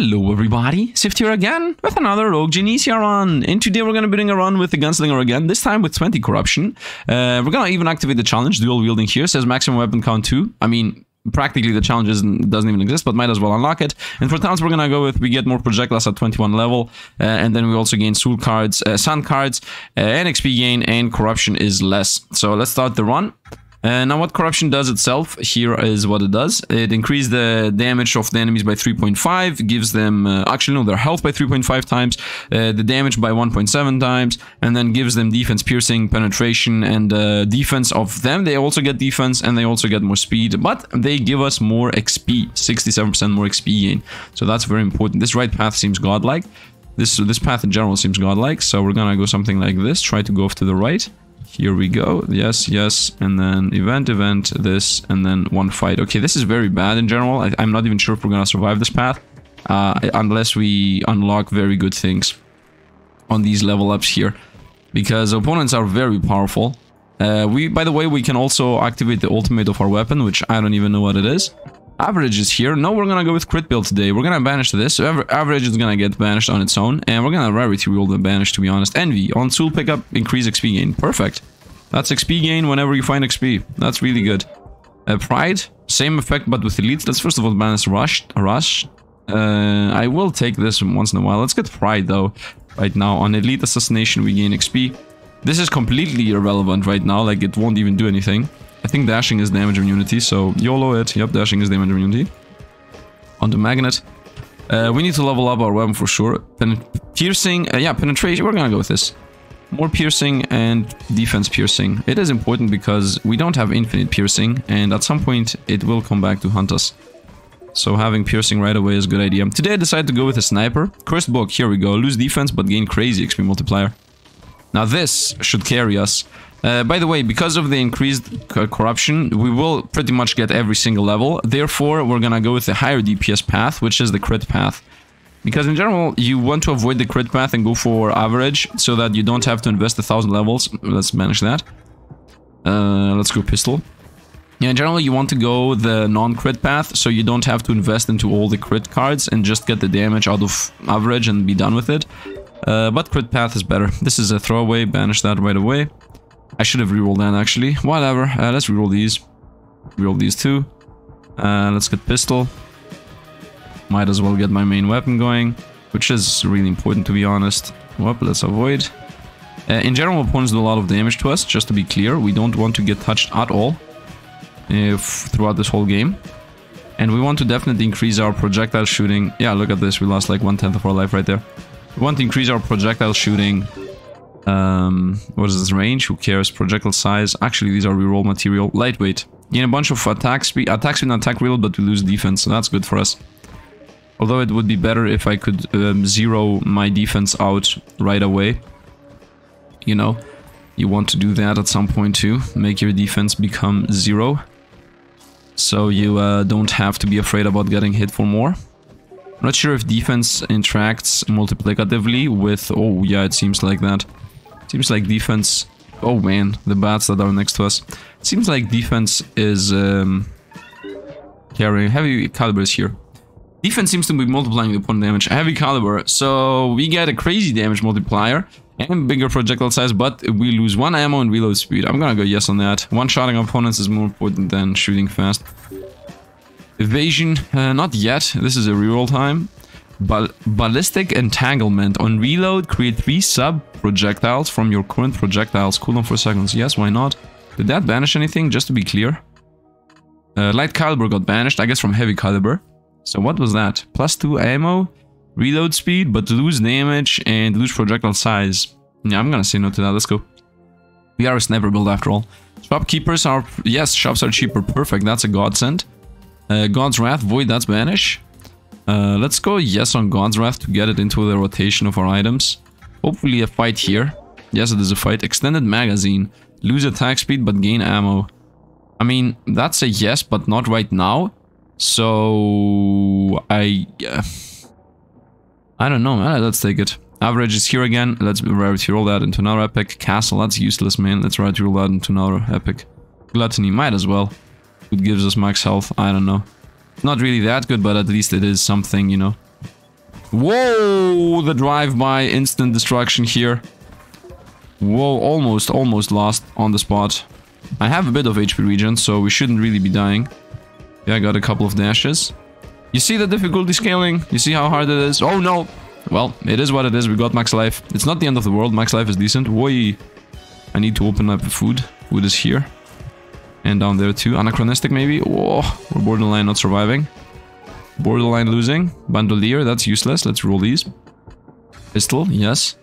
Hello everybody, Sifd here again with another Rogue Genesia run, and today we're gonna be doing a run with the Gunslinger again, this time with 20 corruption. We're gonna even activate the challenge, dual wielding here, says maximum weapon count 2, I mean, practically the challenge doesn't even exist, but might as well unlock it. And for talents, we're gonna go with, we get more projectiles at 21 level, and then we also gain soul cards, sun cards, and XP gain, and corruption is less. So let's start the run. Now what corruption does itself, here is what it does. It increases the damage of the enemies by 3.5, gives them, their health by 3.5 times, the damage by 1.7 times, and then gives them defense, piercing, penetration, and defense of them. They also get defense, and they also get more speed, but they give us more XP, 67% more XP gain. So that's very important. This right path seems godlike. This path in general seems godlike, so we're gonna go something like this, try to go off to the right. Here we go, yes, and then event, this, and then one fight. Okay, this is very bad in general. I'm not even sure if we're gonna survive this path, unless we unlock very good things on these level ups here, because opponents are very powerful. By the way, we can also activate the ultimate of our weapon, which I don't even know what it is. Average is here. No, we're gonna go with crit build today. We're gonna banish this. So average is gonna get banished on its own, and we're gonna rarity roll the banish, to be honest. Envy on soul pickup, increase XP gain. Perfect. That's XP gain whenever you find XP. That's really good. Pride, same effect but with elites. Let's first of all banish rush. I will take this once in a while. Let's get pride though. Right now on elite assassination we gain XP. This is completely irrelevant right now. Like it won't even do anything. I think dashing is damage immunity, so YOLO it. Yep, dashing is damage immunity. On the magnet. We need to level up our weapon for sure. Piercing, penetration, we're gonna go with this. More piercing and defense piercing. It is important because we don't have infinite piercing, and at some point it will come back to hunt us. So having piercing right away is a good idea. Today I decided to go with a sniper. Cursed book, here we go. Lose defense but gain crazy XP multiplier. Now this should carry us. By the way, because of the increased corruption, we will pretty much get every single level. Therefore, we're gonna go with the higher DPS path, which is the crit path. Because in general, you want to avoid the crit path and go for average, so that you don't have to invest 1,000 levels. Let's manage that. Let's go pistol. Yeah, in general, you want to go the non-crit path, so you don't have to invest into all the crit cards and just get the damage out of average and be done with it. But crit path is better. This is a throwaway, banish that right away. I should have rerolled that actually. Whatever. Let's reroll these. Reroll these two. Let's get pistol. Might as well get my main weapon going, which is really important to be honest. Whoop, let's avoid. In general, opponents do a lot of damage to us, just to be clear. We don't want to get touched at all throughout this whole game. And we want to definitely increase our projectile shooting. Yeah, look at this. We lost like 1/10 of our life right there. We want to increase our projectile shooting. What is this range? Who cares? Projectile size. Actually, these are reroll material. Lightweight. Gain a bunch of attack speed and attack reload, but we lose defense. So that's good for us. Although it would be better if I could zero my defense out right away. You know, you want to do that at some point too. Make your defense become zero. So you don't have to be afraid about getting hit for more. I'm not sure if defense interacts multiplicatively with... Oh, yeah, it seems like that. Seems like defense... Oh man, the bats that are next to us. It seems like defense is carrying heavy calibers here. Defense seems to be multiplying the opponent damage. Heavy caliber, so we get a crazy damage multiplier and bigger projectile size, but we lose 1 ammo and reload speed. I'm gonna go yes on that. One-shotting opponents is more important than shooting fast. Evasion, not yet. This is a reroll time. Ballistic entanglement. On reload, create 3 sub-projectiles from your current projectiles. Cooldown 4 seconds. Yes, why not? Did that banish anything? Just to be clear. Light caliber got banished, I guess from heavy caliber. So what was that? Plus 2 ammo, reload speed, but lose damage and lose projectile size. Yeah, I'm gonna say no to that. Let's go. We are a sniper build after all. Shopkeepers are... Yes, shops are cheaper. Perfect. That's a godsend. God's Wrath, Void, that's banish. Let's go yes on God's Wrath to get it into the rotation of our items. Hopefully a fight here. Yes, it is a fight. Extended magazine. Lose attack speed but gain ammo. I mean, that's a yes, but not right now. So... I don't know, man. Let's take it. Average is here again. Let's rarity roll that into another epic. Castle, that's useless, man. Let's rarity roll that into another epic. Gluttony, might as well. It gives us max health, I don't know. Not really that good, but at least it is something, you know. Whoa, the drive-by instant destruction here. Whoa, almost lost on the spot. I have a bit of HP regen, so we shouldn't really be dying. Yeah, I got a couple of dashes. You see the difficulty scaling? You see how hard it is? Oh no! Well, it is what it is. We got max life. It's not the end of the world. Max life is decent. Whoa! I need to open up the food. Food is here. And down there too. Anachronistic maybe? Whoa, we're borderline not surviving. Borderline losing. Bandolier, that's useless. Let's roll these. Pistol, yes.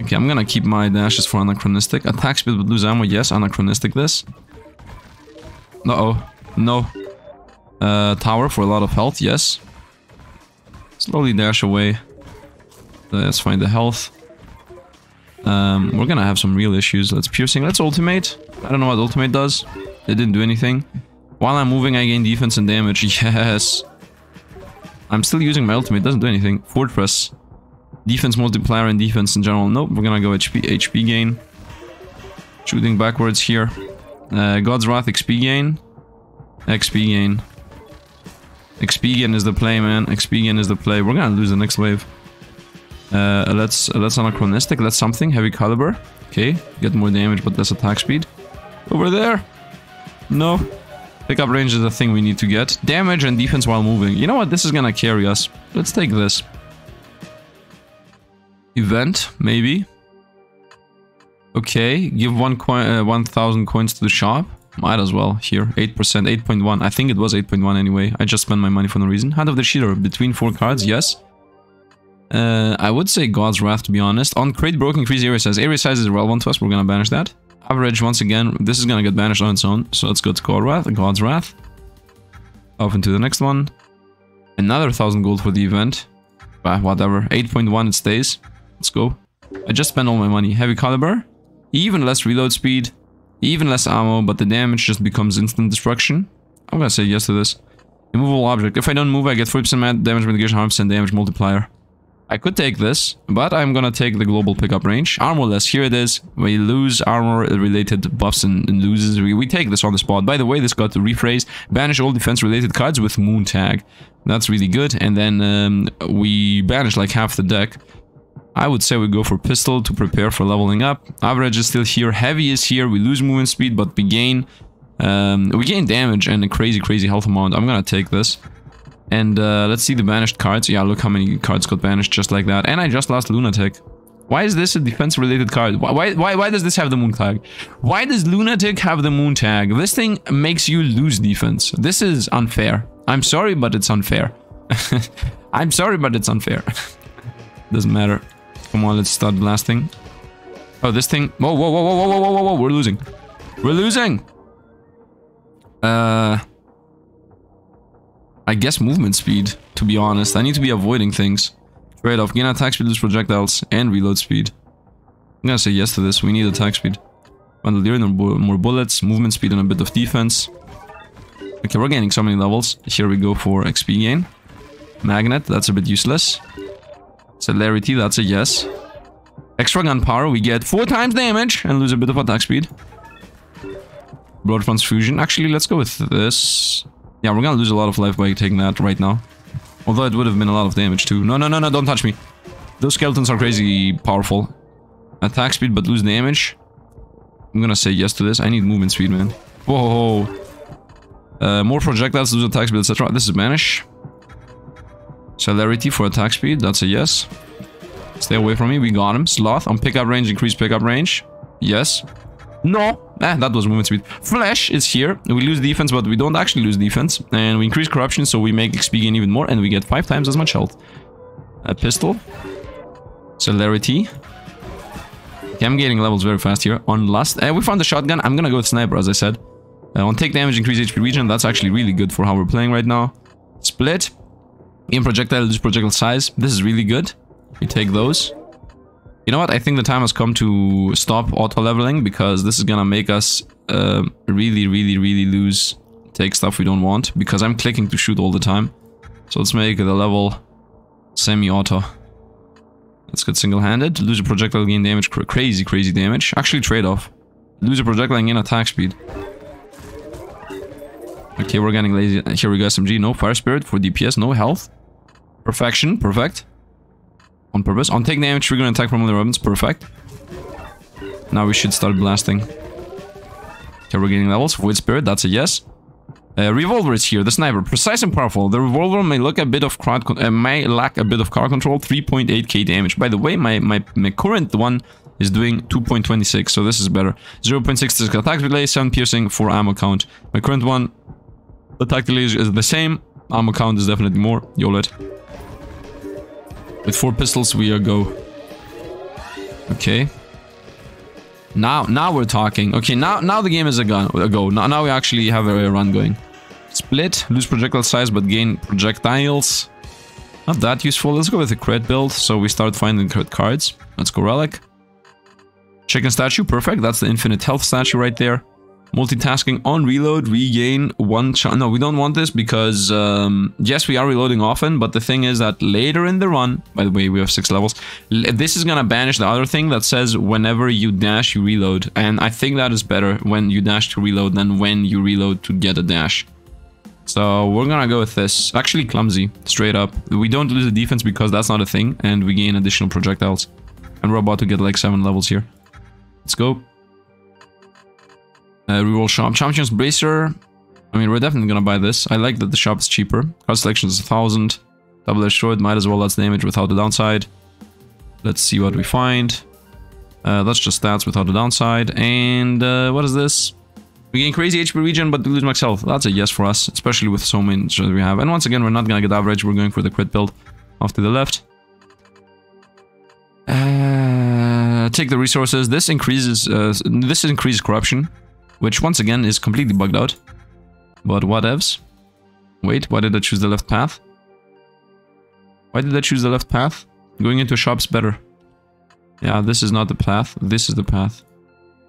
Okay, I'm gonna keep my dashes for anachronistic. Attack speed but lose ammo, yes. Anachronistic this. Uh-oh. No. Tower for a lot of health, yes. Slowly dash away. Let's find the health. We're gonna have some real issues. Let's piercing. Let's ultimate. I don't know what ultimate does. It didn't do anything. While I'm moving, I gain defense and damage. Yes. I'm still using my ultimate. Doesn't do anything. Fortress. Defense multiplier and defense in general. Nope. We're gonna go HP gain. Shooting backwards here. God's Wrath XP gain. XP gain. XP gain is the play, man. XP gain is the play. We're gonna lose the next wave. Let's anachronistic. Let's something. Heavy caliber. Okay. Get more damage, but less attack speed. Over there. No. Pickup range is the thing we need to get. Damage and defense while moving. You know what? This is gonna carry us. Let's take this. Event, maybe. Okay. Give 1,000 coins to the shop. Might as well. Here. 8%. 8.1. I think it was 8.1 anyway. I just spent my money for no reason. Hand of the Cheater. Between 4 cards. Yes. I would say God's Wrath, to be honest. On crate broke, increase area size. Area size is relevant to us. We're gonna banish that. Average, once again, this is gonna get banished on its own. So let's go to God's Wrath. Off into the next one. Another 1,000 gold for the event. Bah, whatever. 8.1, it stays. Let's go. I just spent all my money. Heavy caliber. Even less reload speed. Even less ammo, but the damage just becomes instant destruction. I'm gonna say yes to this. Immovable object. If I don't move, I get 40% damage mitigation, harms, and damage multiplier. I could take this, but I'm gonna take the global pickup range. Armorless, here it is. We lose armor-related buffs and loses. We take this on the spot. By the way, this got rephrased. Banish all defense-related cards with moon tag. That's really good. And then we banish like half the deck. I would say we go for pistol to prepare for leveling up. Average is still here. Heavy is here. We lose movement speed, but we gain damage and a crazy, crazy health amount. I'm gonna take this. And let's see the banished cards. Yeah, look how many cards got banished just like that. And I just lost Lunatic. Why is this a defense-related card? Why does this have the moon tag? Why does Lunatic have the moon tag? This thing makes you lose defense. This is unfair. I'm sorry, but it's unfair. I'm sorry, but it's unfair. Doesn't matter. Come on, let's start blasting. Oh, this thing... Whoa, whoa, whoa, whoa, whoa, whoa, whoa, whoa. We're losing. We're losing! I guess movement speed, to be honest. I need to be avoiding things. Trade-off. Gain attack speed, lose projectiles, and reload speed. I'm gonna say yes to this. We need attack speed. Bandolier, more bullets, movement speed, and a bit of defense. Okay, we're gaining so many levels. Here we go for XP gain. Magnet, that's a bit useless. Celerity, that's a yes. Extra gun power, we get 4 times damage and lose a bit of attack speed. Blood transfusion. Actually, let's go with this. Yeah, we're gonna lose a lot of life by taking that right now. Although it would have been a lot of damage too. No, no, no, no, don't touch me. Those skeletons are crazy powerful. Attack speed, but lose damage. I'm gonna say yes to this. I need movement speed, man. Whoa. More projectiles, lose attack speed, etc. This is banish. Celerity for attack speed. That's a yes. Stay away from me. We got him. Sloth on pickup range, increase pickup range. Yes. No. That was movement speed. Flash is here. We lose defense, but we don't actually lose defense. And we increase corruption, so we make XP gain even more. And we get 5 times as much health. A pistol. Celerity. Okay, I'm getting levels very fast here. On lust. We found the shotgun. I'm gonna go with sniper, as I said. On take damage, increase HP regen. That's actually really good for how we're playing right now. Split. In projectile, lose projectile size. This is really good. We take those. You know what? I think the time has come to stop auto-leveling because this is gonna make us really lose, take stuff we don't want because I'm clicking to shoot all the time. So let's make the level semi-auto. Let's get single-handed. Lose a projectile, gain damage. Crazy damage. Actually, trade-off. Lose a projectile and gain attack speed. Okay, we're getting lazy. Here we go, SMG. No. Fire Spirit for DPS. No health. Perfection, perfect. On purpose. On take damage, trigger an attack from other weapons, perfect. Now we should start blasting. Okay, we're getting levels. Void Spirit, that's a yes. Revolver is here, the sniper. Precise and powerful. The revolver may lack a bit of crowd control, 3.8k damage. By the way, my current one is doing 2.26, so this is better. 0.6 attack delay, 7 piercing, 4 ammo count. My current one, attack delay is the same. Ammo count is definitely more. YOLO it. With 4 pistols, we are go. Okay. Now we're talking. Okay, now the game is a go. Now we actually have a run going. Split, lose projectile size but gain projectiles. Not that useful. Let's go with the crit build. So we start finding crit cards. Let's go relic. Chicken statue, perfect. That's the infinite health statue right there. Multitasking on reload, regain one shot. No, we don't want this because yes, we are reloading often, but the thing is that later in the run, by the way, we have 6 levels. This is gonna banish the other thing that says whenever you dash, you reload, and I think that is better when you dash to reload than when you reload to get a dash. So we're gonna go with this. Actually, clumsy, straight up. We don't lose the defense because that's not a thing, and we gain additional projectiles. And we're about to get like 7 levels here. Let's go. Reroll shop. Champion's bracer. I mean, we're definitely gonna buy this. I like that the shop is cheaper. Card selection is 1,000. Double-edged sword. Might as well. That's damage without the downside. Let's see what we find. That's just stats without the downside. And what is this? We gain crazy HP regen, but we lose max health. That's a yes for us, especially with so many that we have. And once again, we're not gonna get average. We're going for the crit build. Off to the left. Take the resources. This increases corruption, which once again is completely bugged out. But whatevs. Wait, why did I choose the left path? Why did I choose the left path? Going into a shop's better. Yeah, this is not the path. This is the path.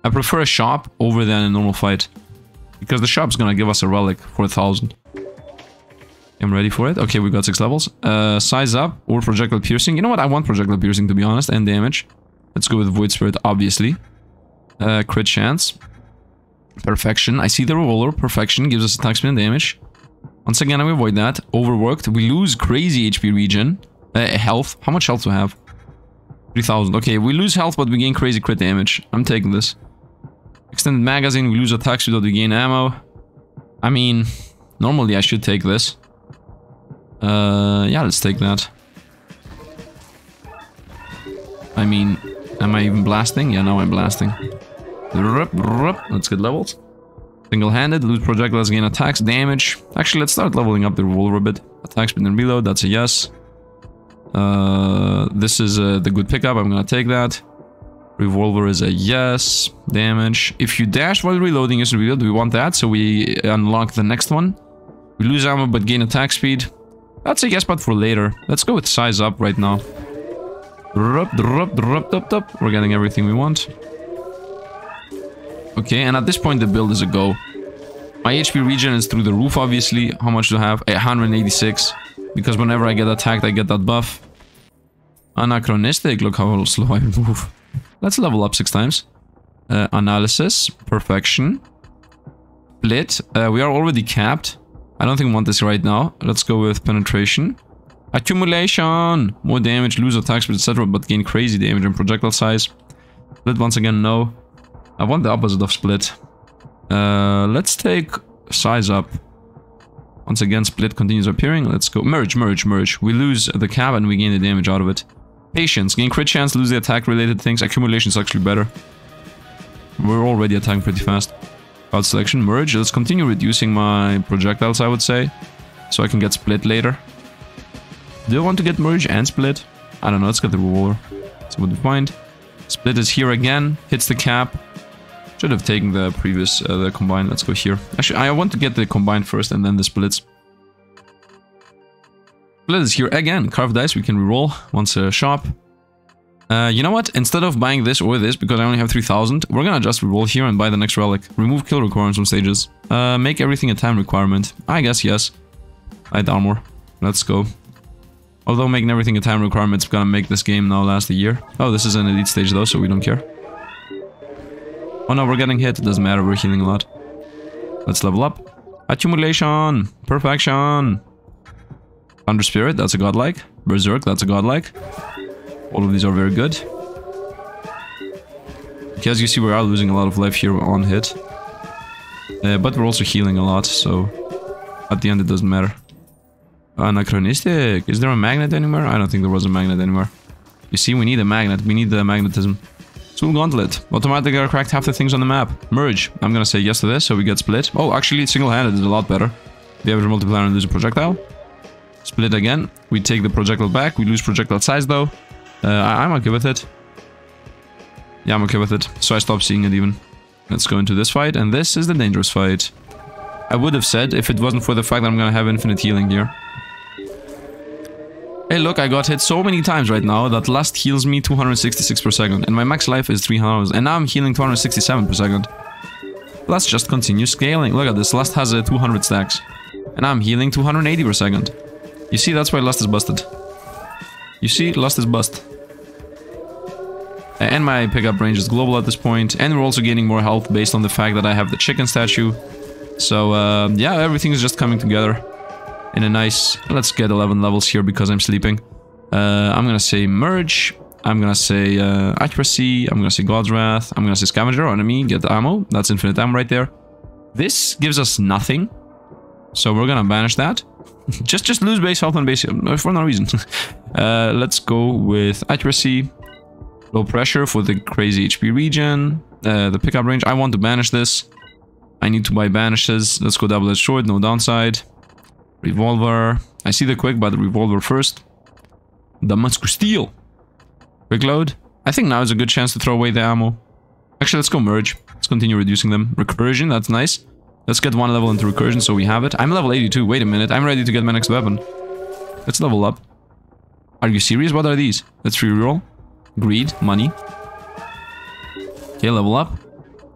I prefer a shop over than a normal fight. Because the shop's gonna give us a relic for 1,000. I'm ready for it. Okay, we got 6 levels. Size up or projectile piercing. You know what? I want projectile piercing, to be honest, and damage. Let's go with Void Spirit, obviously. Crit chance. Perfection. I see the revolver. Perfection gives us attack speed and damage. Once again, we avoid that. Overworked. We lose crazy HP regen. Health. How much health do we have? 3,000. Okay, we lose health, but we gain crazy crit damage. I'm taking this. Extended magazine. We lose attack speed, but we gain ammo. I mean, normally I should take this. Yeah, let's take that. I mean, am I even blasting? Yeah, now I'm blasting. Let's get levels. Single-handed, lose projectiles, gain attacks, damage. Actually, let's start leveling up the revolver a bit. Attack speed and reload, that's a yes. This is the good pickup, I'm gonna take that. Revolver is a yes. Damage. If you dash while reloading, you should reload. We want that, so we unlock the next one. We lose ammo but gain attack speed. That's a yes, but for later. Let's go with size up right now. We're getting everything we want. Okay, and at this point the build is a go. My HP regen is through the roof, obviously. How much do I have? 186. Because whenever I get attacked, I get that buff. Anachronistic. Look how slow I move. Let's level up 6 times. Analysis. Perfection. Split. We are already capped. I don't think we want this right now. Let's go with penetration. Accumulation. More damage, lose attack speed, etc. But gain crazy damage and projectile size. Split once again, no. I want the opposite of split. Let's take size up. Once again, split continues appearing. Let's go. Merge. We lose the cab and we gain the damage out of it. Patience. Gain crit chance, lose the attack related things. Accumulation is actually better. We're already attacking pretty fast. Card selection. Merge. Let's continue reducing my projectiles, I would say. So I can get split later. Do I want to get merge and split? I don't know. Let's get the revolver. That's what we find. Split is here again. Hits the cap. Should have taken the previous, the combined. Let's go here. Actually, I want to get the combined first and then the splits. Split is here again. Carved dice, we can reroll once a shop. You know what? Instead of buying this or this, because I only have 3,000, we're gonna just reroll here and buy the next relic. Remove kill requirements from stages. Make everything a time requirement. I guess, yes. Light armor. Let's go. Although making everything a time requirement is gonna make this game now last a year. Oh, this is an elite stage though, so we don't care. Oh no, we're getting hit. It doesn't matter. We're healing a lot. Let's level up. Accumulation. Perfection. Underspirit, that's a godlike. Berserk, that's a godlike. All of these are very good. Okay, as you see, we are losing a lot of life here on hit. But we're also healing a lot, so at the end it doesn't matter. Anachronistic. Is there a magnet anywhere? I don't think there was a magnet anywhere. You see, we need a magnet. We need the magnetism. Soul Gauntlet. Automatically cracked half the things on the map. Merge. I'm gonna say yes to this, so we get split. Oh, actually, single-handed is a lot better. The average multiplier and lose a projectile. Split again. We take the projectile back. We lose projectile size, though. I'm okay with it. Yeah, I'm okay with it. So I stopped seeing it even. Let's go into this fight, and this is the dangerous fight. I would have said if it wasn't for the fact that I'm gonna have infinite healing here. Hey, look, I got hit so many times right now that last heals me 266 per second, and my max life is 300, and now I'm healing 267 per second. Let's just continue scaling. Look at this, last has 200 stacks, and I'm healing 280 per second. You see, that's why last is busted. You see, last is bust. And my pickup range is global at this point, and we're also gaining more health based on the fact that I have the chicken statue. So, yeah, everything is just coming together in a nice... Let's get 11 levels here because I'm sleeping. I'm gonna say merge. I'm gonna say accuracy. I'm gonna say God's Wrath. I'm gonna say scavenger, enemy, get ammo. That's infinite ammo right there. This gives us nothing, so we're gonna banish that. just lose base health and base for no reason. Let's go with accuracy. Low pressure for the crazy HP region. The pickup range. I want to banish this. I need to buy banishes. Let's go double-edged sword. No downside. Revolver. I see the quick, but revolver first. Damascus steel. Quick load. I think now is a good chance to throw away the ammo. Actually, let's go merge. Let's continue reducing them. Recursion. That's nice. Let's get one level into recursion so we have it. I'm level 82. Wait a minute. I'm ready to get my next weapon. Let's level up. Are you serious? What are these? Let's reroll. Greed, money. Okay, level up.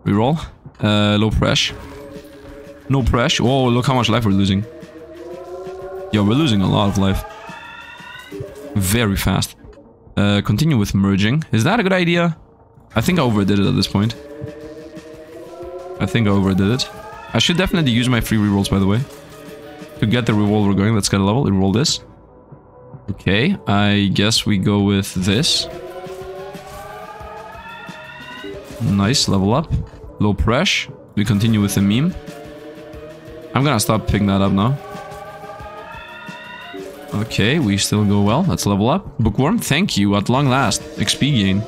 Reroll. Low pressure. No pressure. Oh, look how much life we're losing. Yo, we're losing a lot of life. Very fast. Continue with merging. Is that a good idea? I think I overdid it at this point. I think I overdid it. I should definitely use my free rerolls, by the way. To get the revolver going, let's get a level. Reroll this. Okay, I guess we go with this. Nice, level up. Low pressure. We continue with the meme. I'm gonna stop picking that up now. Okay, we still go well. Let's level up. Bookworm, thank you. At long last. XP gain.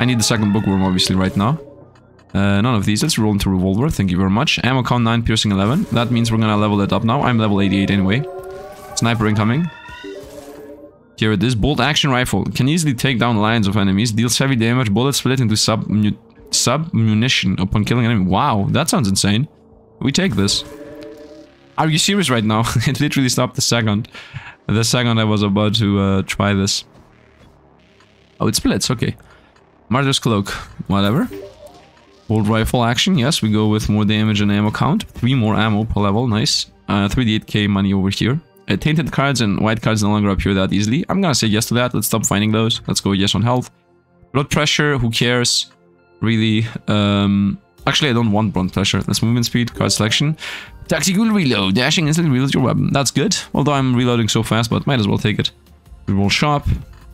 I need the second bookworm, obviously, right now. None of these. Let's roll into revolver. Thank you very much. Ammo count 9, piercing 11. That means we're gonna level it up now. I'm level 88 anyway. Sniper incoming. Here it is. Bolt action rifle. Can easily take down lines of enemies. Deals heavy damage. Bullets split into sub-munition upon killing an enemy. Wow, that sounds insane. We take this. Are you serious right now? It literally stopped the second I was about to try this. Oh, it splits. Okay. Martyr's Cloak. Whatever. Bolt rifle action. Yes, we go with more damage and ammo count. 3 more ammo per level. Nice. 3d8k money over here. Tainted cards and white cards no longer appear that easily. I'm gonna say yes to that. Let's stop finding those. Let's go yes on health. Blood pressure, who cares? Really. Actually, I don't want blood pressure. Let's movement speed, card selection. Tactical reload. Dashing instantly reloads your weapon. That's good. Although I'm reloading so fast, but might as well take it. Reroll shop.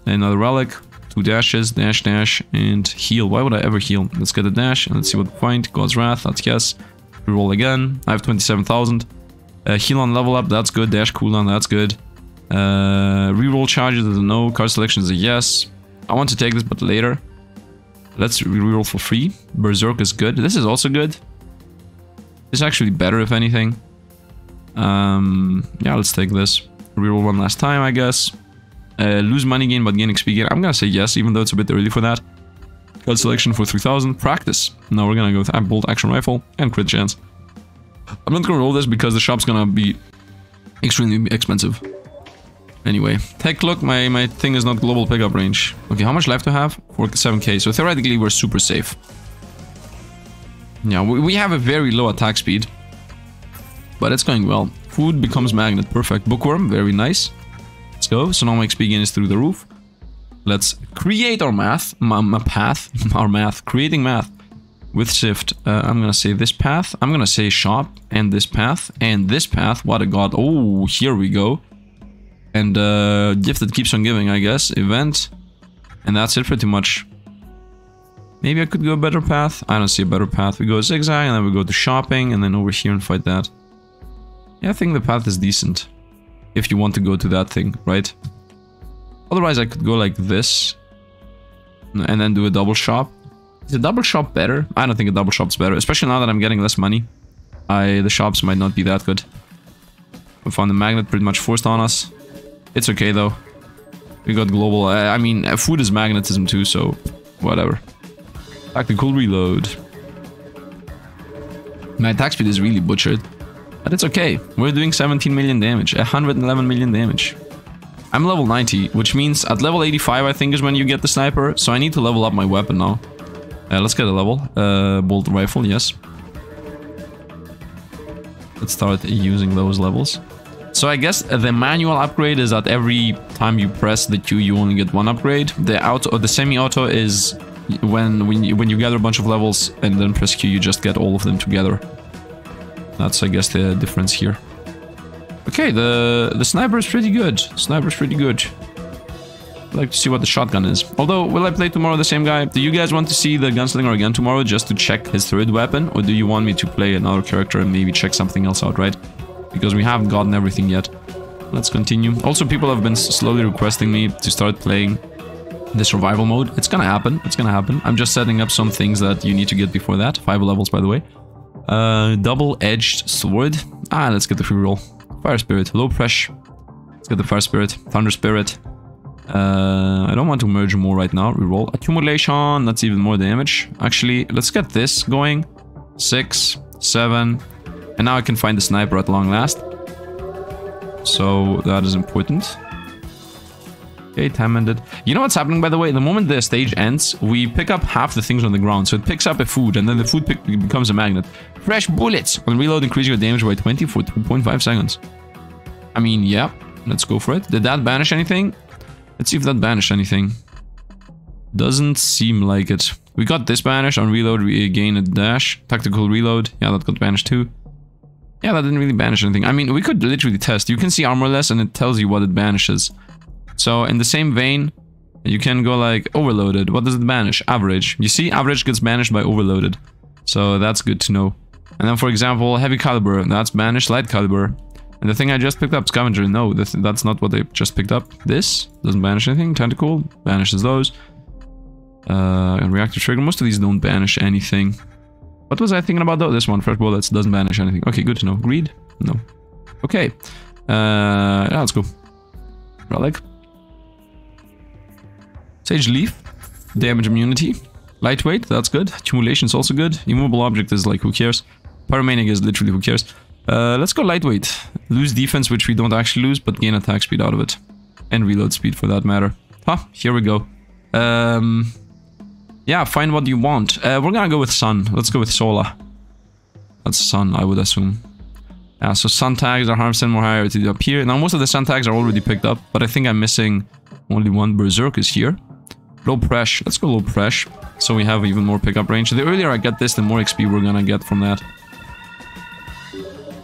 Another relic. 2 dashes. Dash, dash, and heal. Why would I ever heal? Let's get a dash and let's see what we find. God's Wrath. That's yes. Reroll again. I have 27,000. Heal on level up, that's good. Dash cooldown, that's good. Reroll charges is a no. Card selection is a yes. I want to take this, but later. Let's reroll for free. Berserk is good. This is also good. It's actually better, if anything. Yeah, let's take this. Reroll one last time, I guess. Lose money gain, but gain XP gain. I'm gonna say yes, even though it's a bit early for that. Card selection for 3,000. Practice. Now we're gonna go with bolt action rifle and crit chance. I'm not gonna roll this because the shop's gonna be extremely expensive. Anyway, take a look, my thing is not global pickup range. Okay, how much life do I have? 47k, so theoretically we're super safe. Yeah, we have a very low attack speed. But it's going well. Food becomes magnet, perfect. Bookworm, very nice. Let's go, so now my XP gain is through the roof. Let's create our math, creating math. With Sifd, I'm gonna say this path, I'm gonna say shop, and this path, what a god. Oh, here we go. And gift that keeps on giving, I guess. Event. And that's it pretty much. Maybe I could go a better path. I don't see a better path. We go zigzag and then we go to shopping and then over here and fight that. Yeah, I think the path is decent. If you want to go to that thing, right? Otherwise, I could go like this. And then do a double shop. Is a double shop better? I don't think a double shop's better. Especially now that I'm getting less money. The shops might not be that good. We found the magnet pretty much forced on us. It's okay though. We got global. I mean, food is magnetism too, so whatever. Tactical reload. My attack speed is really butchered. But it's okay. We're doing 17 million damage. 111 million damage. I'm level 90, which means at level 85 I think is when you get the sniper. So I need to level up my weapon now. Let's get a level. Bolt rifle, yes. Let's start using those levels. So I guess the manual upgrade is that every time you press the Q you only get one upgrade. The auto or the semi-auto is when you gather a bunch of levels and then press Q, you just get all of them together. That's, I guess, the difference here. Okay, the sniper is pretty good. Sniper's pretty good. I'd like to see what the shotgun is. Although, will I play tomorrow the same guy? Do you guys want to see the Gunslinger again tomorrow just to check his third weapon? Or do you want me to play another character and maybe check something else out, right? Because we haven't gotten everything yet. Let's continue. Also, people have been slowly requesting me to start playing the survival mode. It's gonna happen. It's gonna happen. I'm just setting up some things that you need to get before that. 5 levels, by the way. Double-edged sword. Ah, let's get the free roll. Fire spirit. Low pressure. Let's get the fire spirit. Thunder spirit. I don't want to merge more right now. Reroll. Accumulation. That's even more damage. Actually, let's get this going. 6, 7. And now I can find the sniper at long last. So that is important. Okay, time ended. You know what's happening, by the way? The moment the stage ends, we pick up half the things on the ground. So it picks up a food, and then the food becomes a magnet. Fresh bullets! On reload, increase your damage by 20 for 2.5 seconds. I mean, yeah. Let's go for it. Did that banish anything? Let's see if that banished anything. Doesn't seem like it. We got this banished. On reload, we gain a dash. Tactical reload. Yeah, that got banished too. Yeah, that didn't really banish anything. I mean, we could literally test. You can see armorless, and it tells you what it banishes. So, in the same vein, you can go like, overloaded. What does it banish? Average. You see, average gets banished by overloaded. So, that's good to know. And then, for example, heavy caliber. That's banished light caliber. And the thing I just picked up, scavenger, no, that's not what I just picked up. This doesn't banish anything. Tentacle banishes those. And reactor trigger, most of these don't banish anything. What was I thinking about though? This one, fresh bullets, doesn't banish anything. Okay, good to know. Greed? No. Okay. Yeah, let's go. Relic. Sage leaf. Damage immunity. Lightweight, that's good. Accumulation is also good. Immovable object is like, who cares? Pyromaniac is literally who cares. Let's go lightweight. Lose defense, which we don't actually lose, but gain attack speed out of it. And reload speed, for that matter. Huh, here we go. Yeah, find what you want. We're gonna go with sun. Let's go with solar. That's sun, I would assume. Yeah, so sun tags are harm 10 more higher to up here. Now, most of the sun tags are already picked up, but I think I'm missing only one. Berserk is here. Low presh. Let's go low presh, so we have even more pickup range. The earlier I get this, the more XP we're gonna get from that.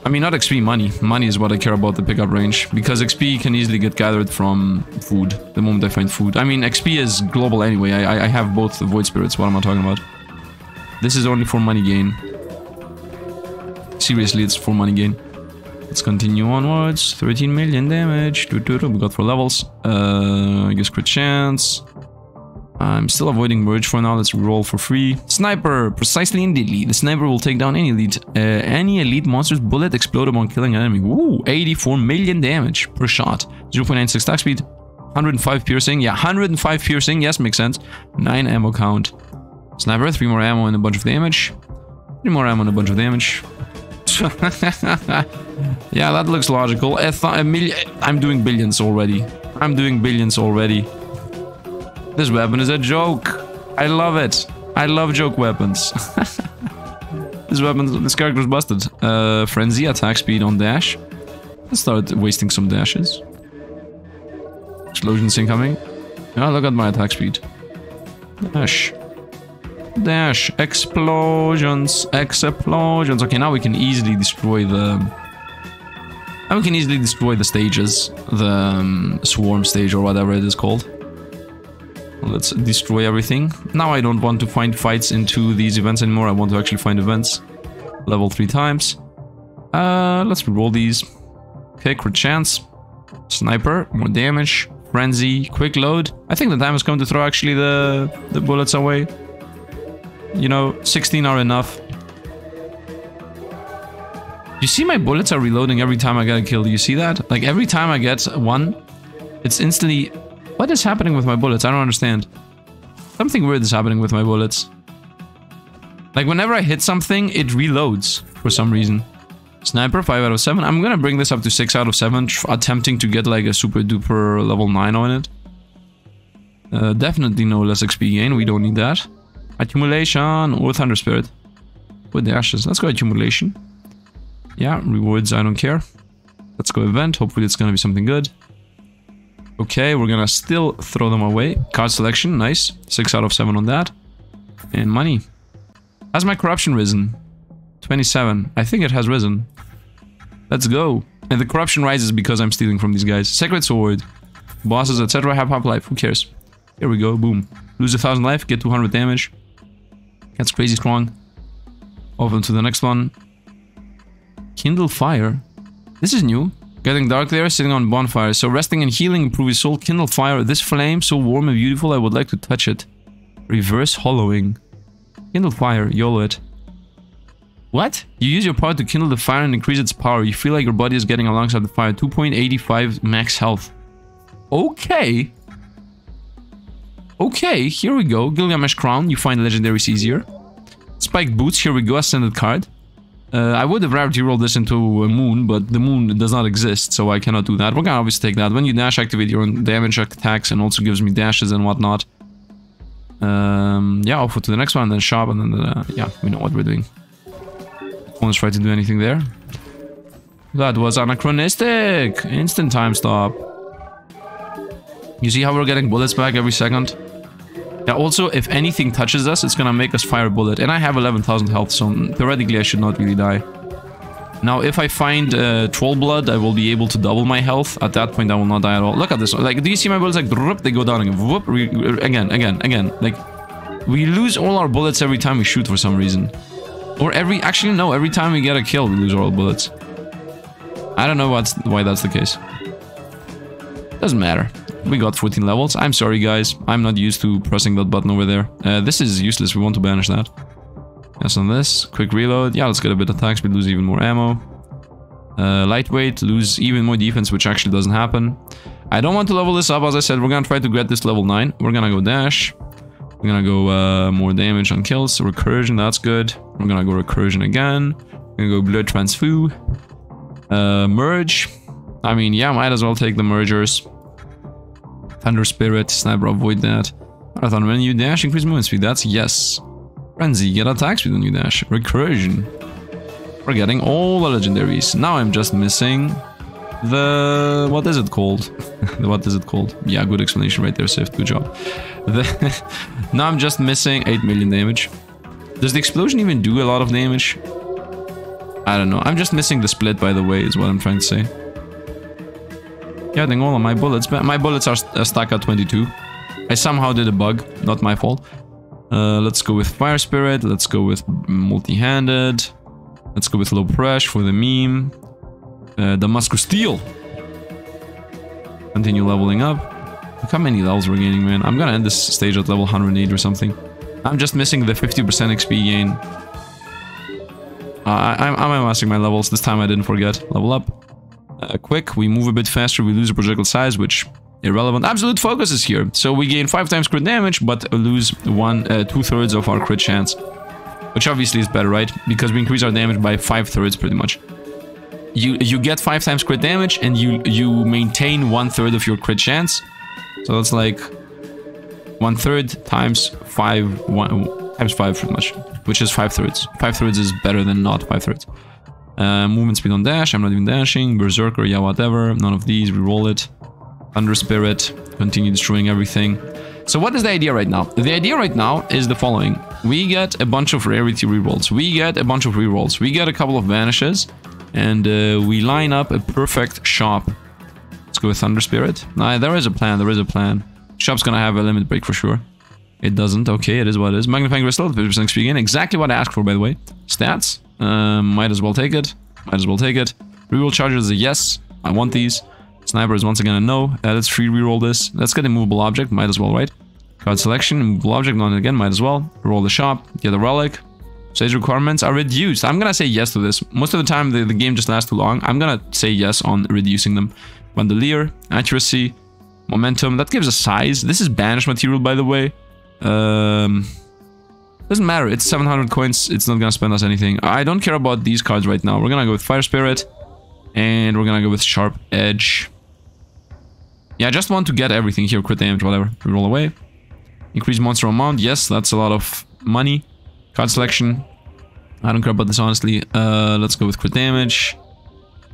I mean, not XP, money. Money is what I care about, the pickup range. Because XP can easily get gathered from food. The moment I find food. I mean, XP is global anyway. I have both Void Spirits. What am I talking about? This is only for money gain. Seriously, it's for money gain. Let's continue onwards. 13 million damage. We got 4 levels. I guess crit chance. I'm still avoiding merge for now. Let's roll for free. Sniper! Precisely and deadly. The sniper will take down any elite monster's bullet explode upon killing an enemy. Woo! 84 million damage per shot. 0.96 attack speed. 105 piercing. Yeah, 105 piercing. Yes, makes sense. 9 ammo count. Sniper, 3 more ammo and a bunch of damage. 3 more ammo and a bunch of damage. Yeah, that looks logical. I'm doing billions already. I'm doing billions already. This weapon is a joke. I love it. I love joke weapons. This character is busted. Frenzy, attack speed on dash. Let's start wasting some dashes. Explosions incoming. Oh, look at my attack speed. Dash. Dash. Explosions. Explosions. Okay, now we can easily destroy the And we can easily destroy the stages, the swarm stage or whatever it is called. Let's destroy everything. Now I don't want to find fights into these events anymore. I want to actually find events. Level 3 times. Let's reroll these. Okay, crit chance. Sniper, more damage. Frenzy, quick load. I think the time is going to throw actually the bullets away. You know, 16 are enough. You see my bullets are reloading every time I get a kill. Do you see that? Like every time I get one, it's instantly... What is happening with my bullets? I don't understand. Something weird is happening with my bullets. Like whenever I hit something, it reloads for some reason. Sniper, 5 out of 7. I'm gonna bring this up to 6 out of 7, attempting to get like a super duper level 9 on it. Definitely no less XP gain, we don't need that. Accumulation or Thunder Spirit. With the ashes, let's go accumulation. Yeah, rewards, I don't care. Let's go event, hopefully it's gonna be something good. Okay, we're gonna still throw them away. Card selection, nice. 6 out of 7 on that. And money. Has my corruption risen? 27. I think it has risen. Let's go. And the corruption rises because I'm stealing from these guys. Sacred sword. Bosses, etc. have half life. Who cares? Here we go. Boom. Lose 1,000 life. Get 200 damage. That's crazy strong. Off into the next one. Kindle fire. This is new. Getting dark there, sitting on bonfire. So resting and healing, improve his soul. Kindle fire. This flame, so warm and beautiful, I would like to touch it. Reverse hollowing. Kindle fire. YOLO it. What? You use your power to kindle the fire and increase its power. You feel like your body is getting alongside the fire. 2.85 max health. Okay. Okay, here we go. Gilgamesh Crown. You find legendaries easier. Spiked Boots. Here we go. Ascended card. I would have gravity rolled this into a moon, but the moon does not exist, so I cannot do that. We're gonna obviously take that. When you dash, activate your own damage attacks and also gives me dashes and whatnot. Yeah, off to the next one, and then shop, and then, yeah, we know what we're doing. Won't try to do anything there. That was anachronistic! Instant time stop. You see how we're getting bullets back every second? Yeah, also, if anything touches us, it's gonna make us fire a bullet. And I have 11,000 health, so theoretically I should not really die. Now, if I find troll blood, I will be able to double my health. At that point, I will not die at all. Look at this. Like, do you see my bullets? Like, droop, they go down again. Whoop, again. Like, we lose all our bullets every time we shoot for some reason. Or actually no, every time we get a kill, we lose all bullets. I don't know why that's the case. Doesn't matter. We got 14 levels. I'm sorry, guys. I'm not used to pressing that button over there. This is useless. We want to banish that. Yes, on this. Quick reload. Yeah, let's get a bit of attacks. We lose even more ammo. Lightweight. Lose even more defense, which actually doesn't happen. I don't want to level this up. As I said, we're going to try to get this level 9. We're going to go dash. We're gonna go more damage on kills. Recursion, that's good. We're gonna go recursion again. We're gonna go blood transfuse. Merge. I mean, yeah, might as well take the mergers. Thunder Spirit, Sniper, avoid that. Marathon, when you dash, increase movement speed. That's yes. Frenzy, get attack speed when you dash. Recursion. We're getting all the legendaries. Now I'm just missing the... what is it called? What is it called? Yeah, good explanation right there, Sifd. Good job. Now I'm just missing 8 million damage. Does the explosion even do a lot of damage? I don't know. I'm just missing the split, by the way, is what I'm trying to say. Getting all of my bullets, but my bullets are stuck at 22. I somehow did a bug. Not my fault. Let's go with Fire Spirit. Let's go with Multi-Handed. Let's go with Low Press for the meme. Damascus Steel. Continue leveling up. Look how many levels we're gaining, man. I'm gonna end this stage at level 108 or something. I'm just missing the 50% XP gain. I'm amassing my levels. This time I didn't forget. Level up. Quick. We move a bit faster. We lose a projectile size, which... irrelevant. Absolute focus is here. So we gain 5 times crit damage, but lose 2/3 of our crit chance. Which obviously is better, right? Because we increase our damage by 5/3 pretty much. You get 5 times crit damage and you maintain 1/3 of your crit chance. So that's like 1/3 times 5 pretty much, which is 5/3. 5/3 is better than not 5/3. Movement speed on dash. I'm not even dashing. Berserker, yeah, whatever. None of these. Reroll it. Thunder Spirit. Continue destroying everything. So what is the idea right now? The idea right now is the following. We get a bunch of rarity rerolls. We get a couple of vanishes. and we line up a perfect shop. Let's go with Thunder Spirit. Nah, there is a plan, there is a plan. Shop's gonna have a limit break for sure. It doesn't, okay, it is what it is. Magnifying Crystal, 50% speed gain, exactly what I asked for, by the way. Stats, might as well take it, might as well take it. Reroll Charger is a yes, I want these. Sniper is once again a no, let's free reroll this. Let's get a movable object, might as well, right? Card selection, movable object, on again, might as well. Roll the shop, get a relic. Stage requirements are reduced. I'm gonna say yes to this. Most of the time, the game just lasts too long. I'm gonna say yes on reducing them. Bandolier, accuracy, momentum, that gives a size. This is banished material, by the way. Doesn't matter, it's 700 coins, it's not gonna spend us anything. I don't care about these cards right now. We're gonna go with Fire Spirit, and we're gonna go with Sharp Edge. Yeah, I just want to get everything here, crit damage, whatever. We roll away. Increase monster amount, yes, that's a lot of money. Card selection, I don't care about this, honestly. Let's go with crit damage.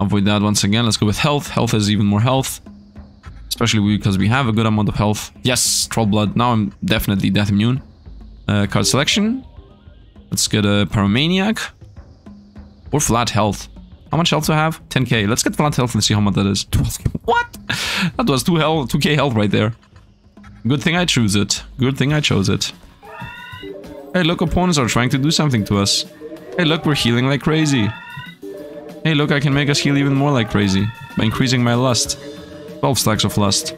Avoid that once again, let's go with health. Health is even more health. Especially because we have a good amount of health. Yes, Troll Blood. Now I'm definitely death immune. Card selection. Let's get a Pyromaniac. Or flat health. How much health do I have? 10k. Let's get flat health and see how much that is. 12k. What? That was 2k health right there. Good thing I choose it. Good thing I chose it. Hey, look, opponents are trying to do something to us. Hey, look, we're healing like crazy. Hey, look, I can make us heal even more like crazy by increasing my lust. 12 stacks of lust.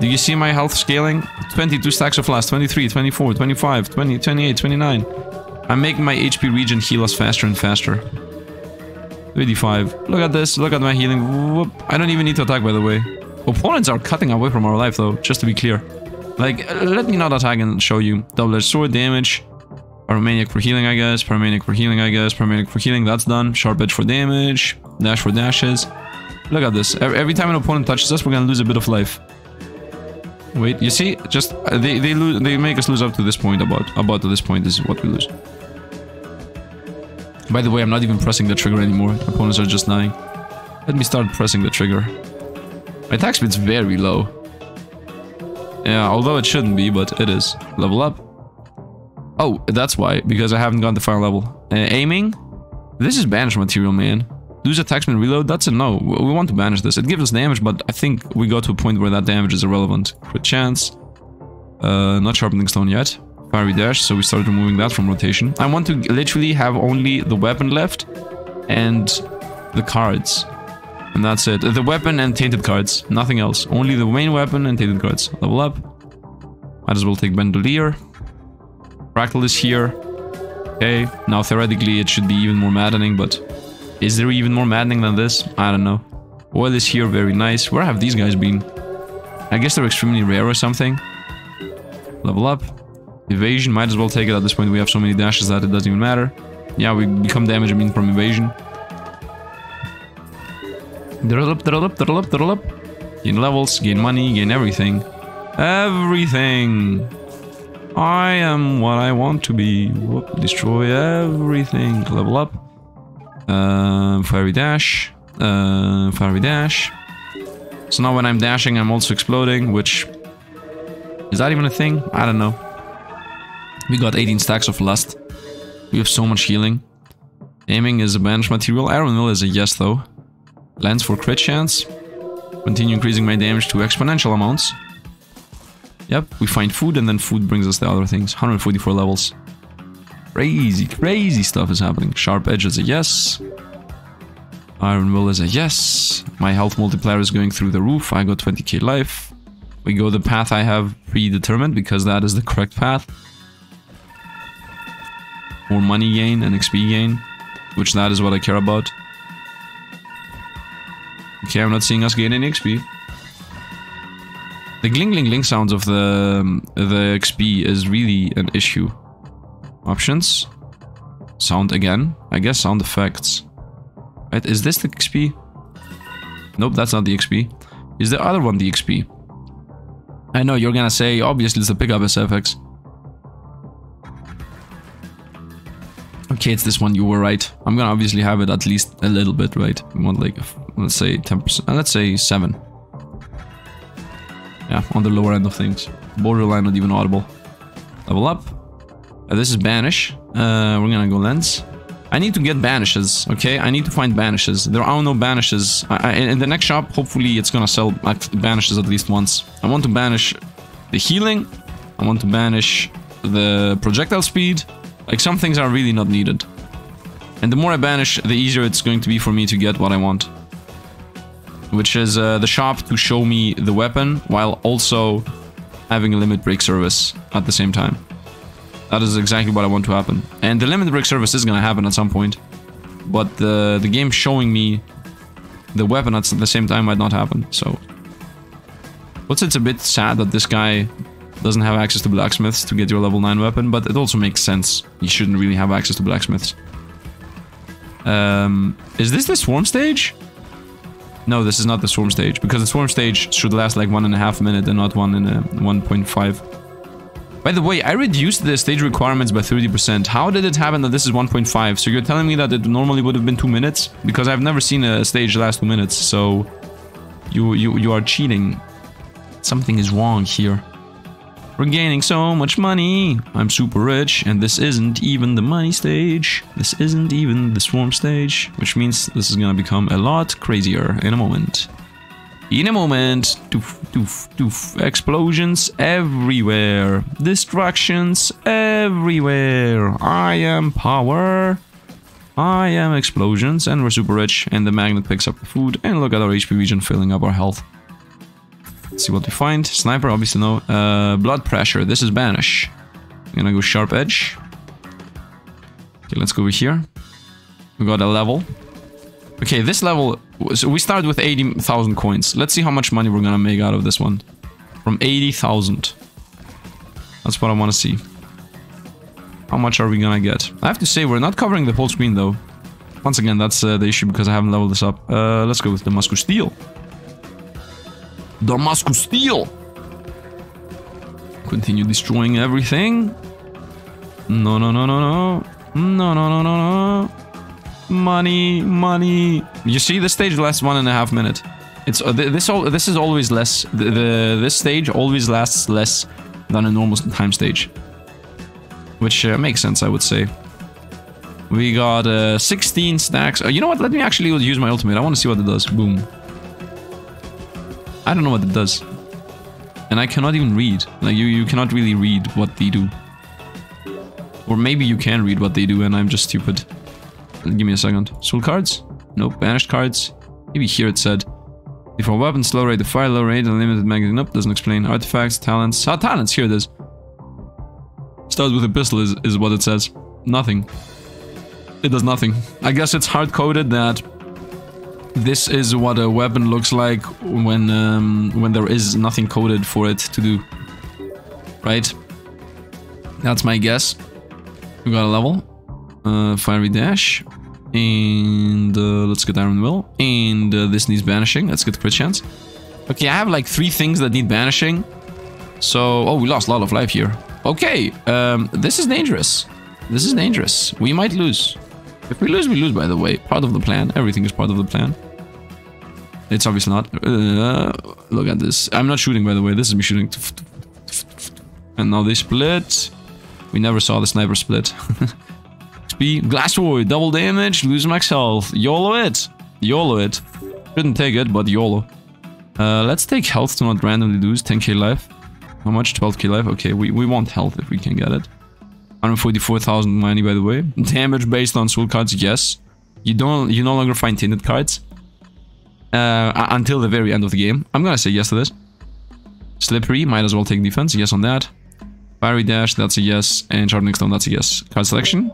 Do you see my health scaling? 22 stacks of lust, 23, 24, 25, 20, 28, 29. I'm making my HP regen heal us faster and faster. 35. Look at this, look at my healing. Whoop. I don't even need to attack, by the way. Opponents are cutting away from our life, though, just to be clear. Like, let me not attack and show you. Double-edged sword damage. Pyromaniac for healing, I guess. Pyromaniac for healing, I guess. Pyromaniac for healing, that's done. Sharp Edge for damage. Dash for dashes. Look at this. Every time an opponent touches us, we're gonna lose a bit of life. Wait, you see? Just they make us lose up to this point. About to this point is what we lose. By the way, I'm not even pressing the trigger anymore. Opponents are just dying. Let me start pressing the trigger. My attack speed's very low. Yeah, although it shouldn't be, but it is. Level up. Oh, that's why. Because I haven't gotten the final level. Aiming? This is banished material, man. Lose attachment reload? That's a no. We want to banish this. It gives us damage, but I think we got to a point where that damage is irrelevant. Crit chance. Not sharpening stone yet. Fiery dash, so we started removing that from rotation. I want to literally have only the weapon left and the cards. And that's it. The weapon and tainted cards. Nothing else. Only the main weapon and tainted cards. Level up. Might as well take Bandolier. Fractal is here. Okay. Now theoretically it should be even more maddening, but... is there even more maddening than this? I don't know. Oil is here, very nice. Where have these guys been? I guess they're extremely rare or something. Level up. Evasion, might as well take it at this point. We have so many dashes that it doesn't even matter. Yeah, we become damage immune from evasion. Gain levels, gain money, gain everything. Everything! I am what I want to be. Whoop, destroy everything. Level up. Fiery dash, fiery dash. So now when I'm dashing, I'm also exploding, which... is that even a thing? I don't know. We got 18 stacks of lust. We have so much healing. Aiming is a banished material. Iron Will is a yes, though. Lens for crit chance. Continue increasing my damage to exponential amounts. Yep, we find food, and then food brings us the other things. 144 levels. Crazy, crazy stuff is happening. Sharp Edge is a yes. Iron Will is a yes. My health multiplier is going through the roof. I got 20k life. We go the path I have predetermined because that is the correct path. More money gain and XP gain, which that is what I care about. Okay, I'm not seeing us gain any XP. The gling sounds of the XP is really an issue. Options, sound again, I guess sound effects, right? Is this the XP? Nope, that's not the XP. Is the other one the XP? I know you're gonna say, obviously it's the pickup SFX. Okay, it's this one, you were right. I'm gonna obviously have it at least a little bit, right? We want like, let's say 10%, let's say 7. Yeah, on the lower end of things. Borderline, not even audible. Level up. This is banish. We're gonna go lens. I need to get banishes, okay? I need to find banishes. There are no banishes. In the next shop, hopefully, it's gonna sell banishes at least once. I want to banish the healing. I want to banish the projectile speed. Like, some things are really not needed. And the more I banish, the easier it's going to be for me to get what I want. Which is the shop to show me the weapon, while also having a limit break service at the same time. That is exactly what I want to happen. And the limit break service is going to happen at some point. But the game showing me the weapon at the same time might not happen, so... It's a bit sad that this guy doesn't have access to blacksmiths to get your level 9 weapon, but it also makes sense. You shouldn't really have access to blacksmiths. Is this the swarm stage? No, this is not the swarm stage, because the swarm stage should last like 1.5 minutes and not 1.5. By the way, I reduced the stage requirements by 30%. How did it happen that this is 1.5? So you're telling me that it normally would have been 2 minutes? Because I've never seen a stage last 2 minutes, so... You are cheating. Something is wrong here. We're gaining so much money! I'm super rich, and this isn't even the money stage. This isn't even the swarm stage. Which means this is gonna become a lot crazier in a moment. In a moment, doof, doof, doof, explosions everywhere, destructions everywhere, I am power, I am explosions, and we're super rich, and the magnet picks up the food, and look at our HP region filling up our health. Let's see what we find. Sniper, obviously no, blood pressure, this is banish. I'm gonna go sharp edge. Okay, let's go over here. We got a level. Okay, this level, so we start with 80,000 coins. Let's see how much money we're gonna make out of this one. From 80,000. That's what I wanna see. How much are we gonna get? I have to say, we're not covering the whole screen, though. Once again, that's the issue, because I haven't leveled this up. Let's go with Damascus Steel. Damascus Steel! Continue destroying everything. No, no, no, no, no. No, no, no, no, no. Money, money. You see, this stage lasts 1.5 minutes. It's this is always less. This stage always lasts less than a normal time stage, which makes sense, I would say. We got 16 stacks. You know what? Let me actually use my ultimate. I want to see what it does. Boom. I don't know what it does, and I cannot even read. Like you cannot really read what they do, or maybe you can read what they do, and I'm just stupid. Give me a second. Soul cards? Nope. Banished cards? Maybe here it said. If our weapons slow rate, the fire low rate, unlimited magnet. Nope, doesn't explain. Artifacts, talents. Ah, talents! Here it is. Starts with a pistol is what it says. Nothing. It does nothing. I guess it's hard-coded that this is what a weapon looks like when there is nothing coded for it to do. Right? That's my guess. We got a level. Fiery dash, and let's get Iron Will, and this needs banishing. Let's get crit chance. Okay, I have like 3 things that need banishing, so... Oh, we lost a lot of life here. Okay, this is dangerous. This is dangerous. We might lose. If we lose, we lose, by the way. Part of the plan. Everything is part of the plan. It's obviously not. Look at this. I'm not shooting, by the way. This is me shooting. And now they split. We never saw the sniper split. Glass War, double damage, lose max health. YOLO it. YOLO it. Shouldn't take it, but YOLO. Let's take health to not randomly lose. 10k life. How much? 12k life. Okay, we want health if we can get it. 144,000 money, by the way. Damage based on soul cards, yes. You no longer find tinted cards. Until the very end of the game. I'm gonna say yes to this. Slippery, might as well take defense. Yes on that. Fiery dash, that's a yes. And sharpening stone, that's a yes. Card selection.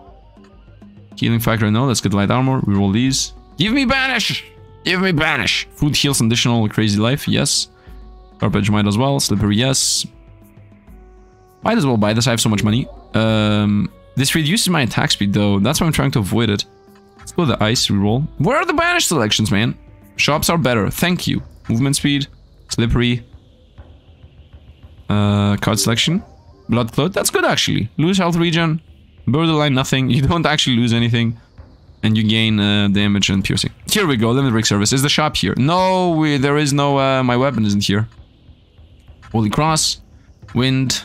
Healing factor, no. Let's get light armor. We roll these. Give me banish! Give me banish! Food heals additional crazy life, yes. Garbage might as well. Slippery, yes. Might as well buy this. I have so much money. This reduces my attack speed, though. That's why I'm trying to avoid it. Let's go with the ice reroll. Where are the banish selections, man? Shops are better. Thank you. Movement speed. Slippery. Card selection. Blood cloth. That's good, actually. Lose health regen. Borderline nothing, you don't actually lose anything, and you gain damage and piercing. Here we go, limit break service. Is the shop here? No, there is no, my weapon isn't here. Holy Cross, wind,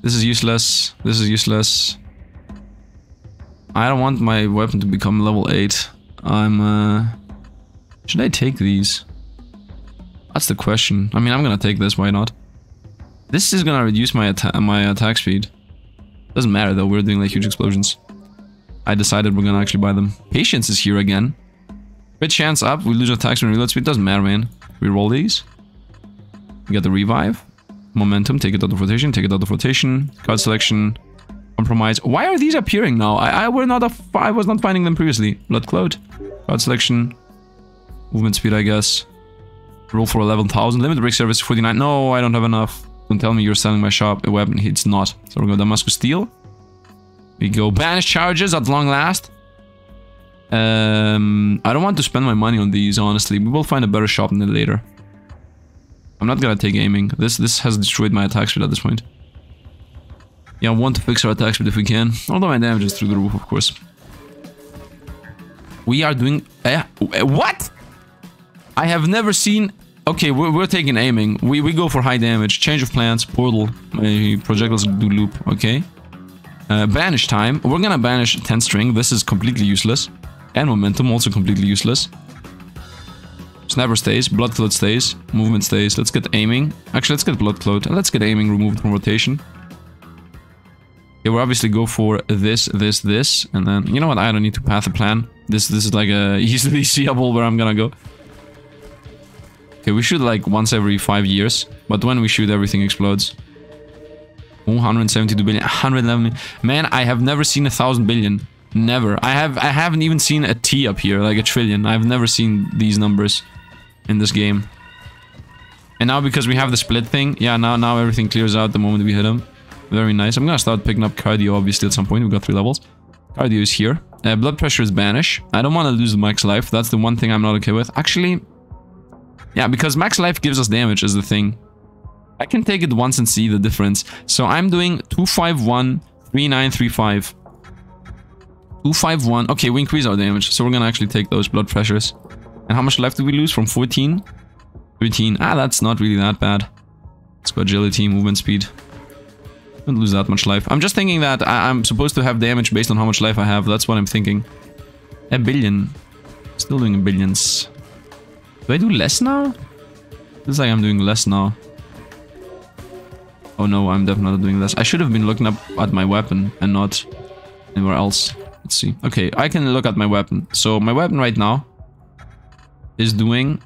this is useless, I don't want my weapon to become level 8. I'm, should I take these? That's the question. I mean, I'm gonna take this, why not? This is gonna reduce my attack speed. Doesn't matter though, we're doing like huge explosions. I decided we're gonna actually buy them. Patience is here again. Bit chance up, we lose attack speed and reload speed, doesn't matter, man. We roll these. We got the revive. Momentum, take it out of rotation, take it out of rotation. Card selection. Compromise. Why are these appearing now? I was not finding them previously. Blood Cloud. Card selection. Movement speed, I guess. Roll for 11,000. Limit break service 49. No, I don't have enough. Don't tell me you're selling my shop a weapon. It's not. So we're going to Damascus Steel. We go banish charges at long last. I don't want to spend my money on these, honestly. We will find a better shop in it later. I'm not going to take aiming. This has destroyed my attack speed at this point. Yeah, I want to fix our attack speed if we can. Although my damage is through the roof, of course. We are doing... what? I have never seen... Okay, we're taking aiming. We go for high damage. Change of plans. Portal. Projectiles do loop. Okay. Banish time. We're gonna banish 10 string. This is completely useless. And momentum, also completely useless. Snapper stays. Blood Cloud stays. Movement stays. Let's get aiming. Actually, let's get Blood Cloud. Let's get aiming removed from rotation. Okay, we'll obviously go for this, and then... You know what? I don't need to path a plan. This is like a easily seeable where I'm gonna go. Okay, we shoot like once every 5 years. But when we shoot, everything explodes. 172 billion. 111 billion. Man, I have never seen 1,000 billion. Never. I haven't even seen a T up here, like a trillion. I've never seen these numbers in this game. And now because we have the split thing, yeah, now everything clears out the moment we hit him. Very nice. I'm gonna start picking up cardio, obviously, at some point. We've got 3 levels. Cardio is here. Blood pressure is banish. I don't want to lose the max life. That's the one thing I'm not okay with. Actually, yeah, because max life gives us damage is the thing. I can take it once and see the difference. So I'm doing 251, 3935. 251. Okay, we increase our damage. So we're gonna actually take those blood pressures. And how much life do we lose from 14? 13. Ah, that's not really that bad. Let's go agility, movement speed. Don't lose that much life. I'm just thinking that I'm supposed to have damage based on how much life I have. That's what I'm thinking. 1 billion. Still doing billions. Do I do less now? Feels like I'm doing less now. Oh no, I'm definitely doing less. I should have been looking up at my weapon and not anywhere else. Let's see. Okay, I can look at my weapon. So my weapon right now is doing...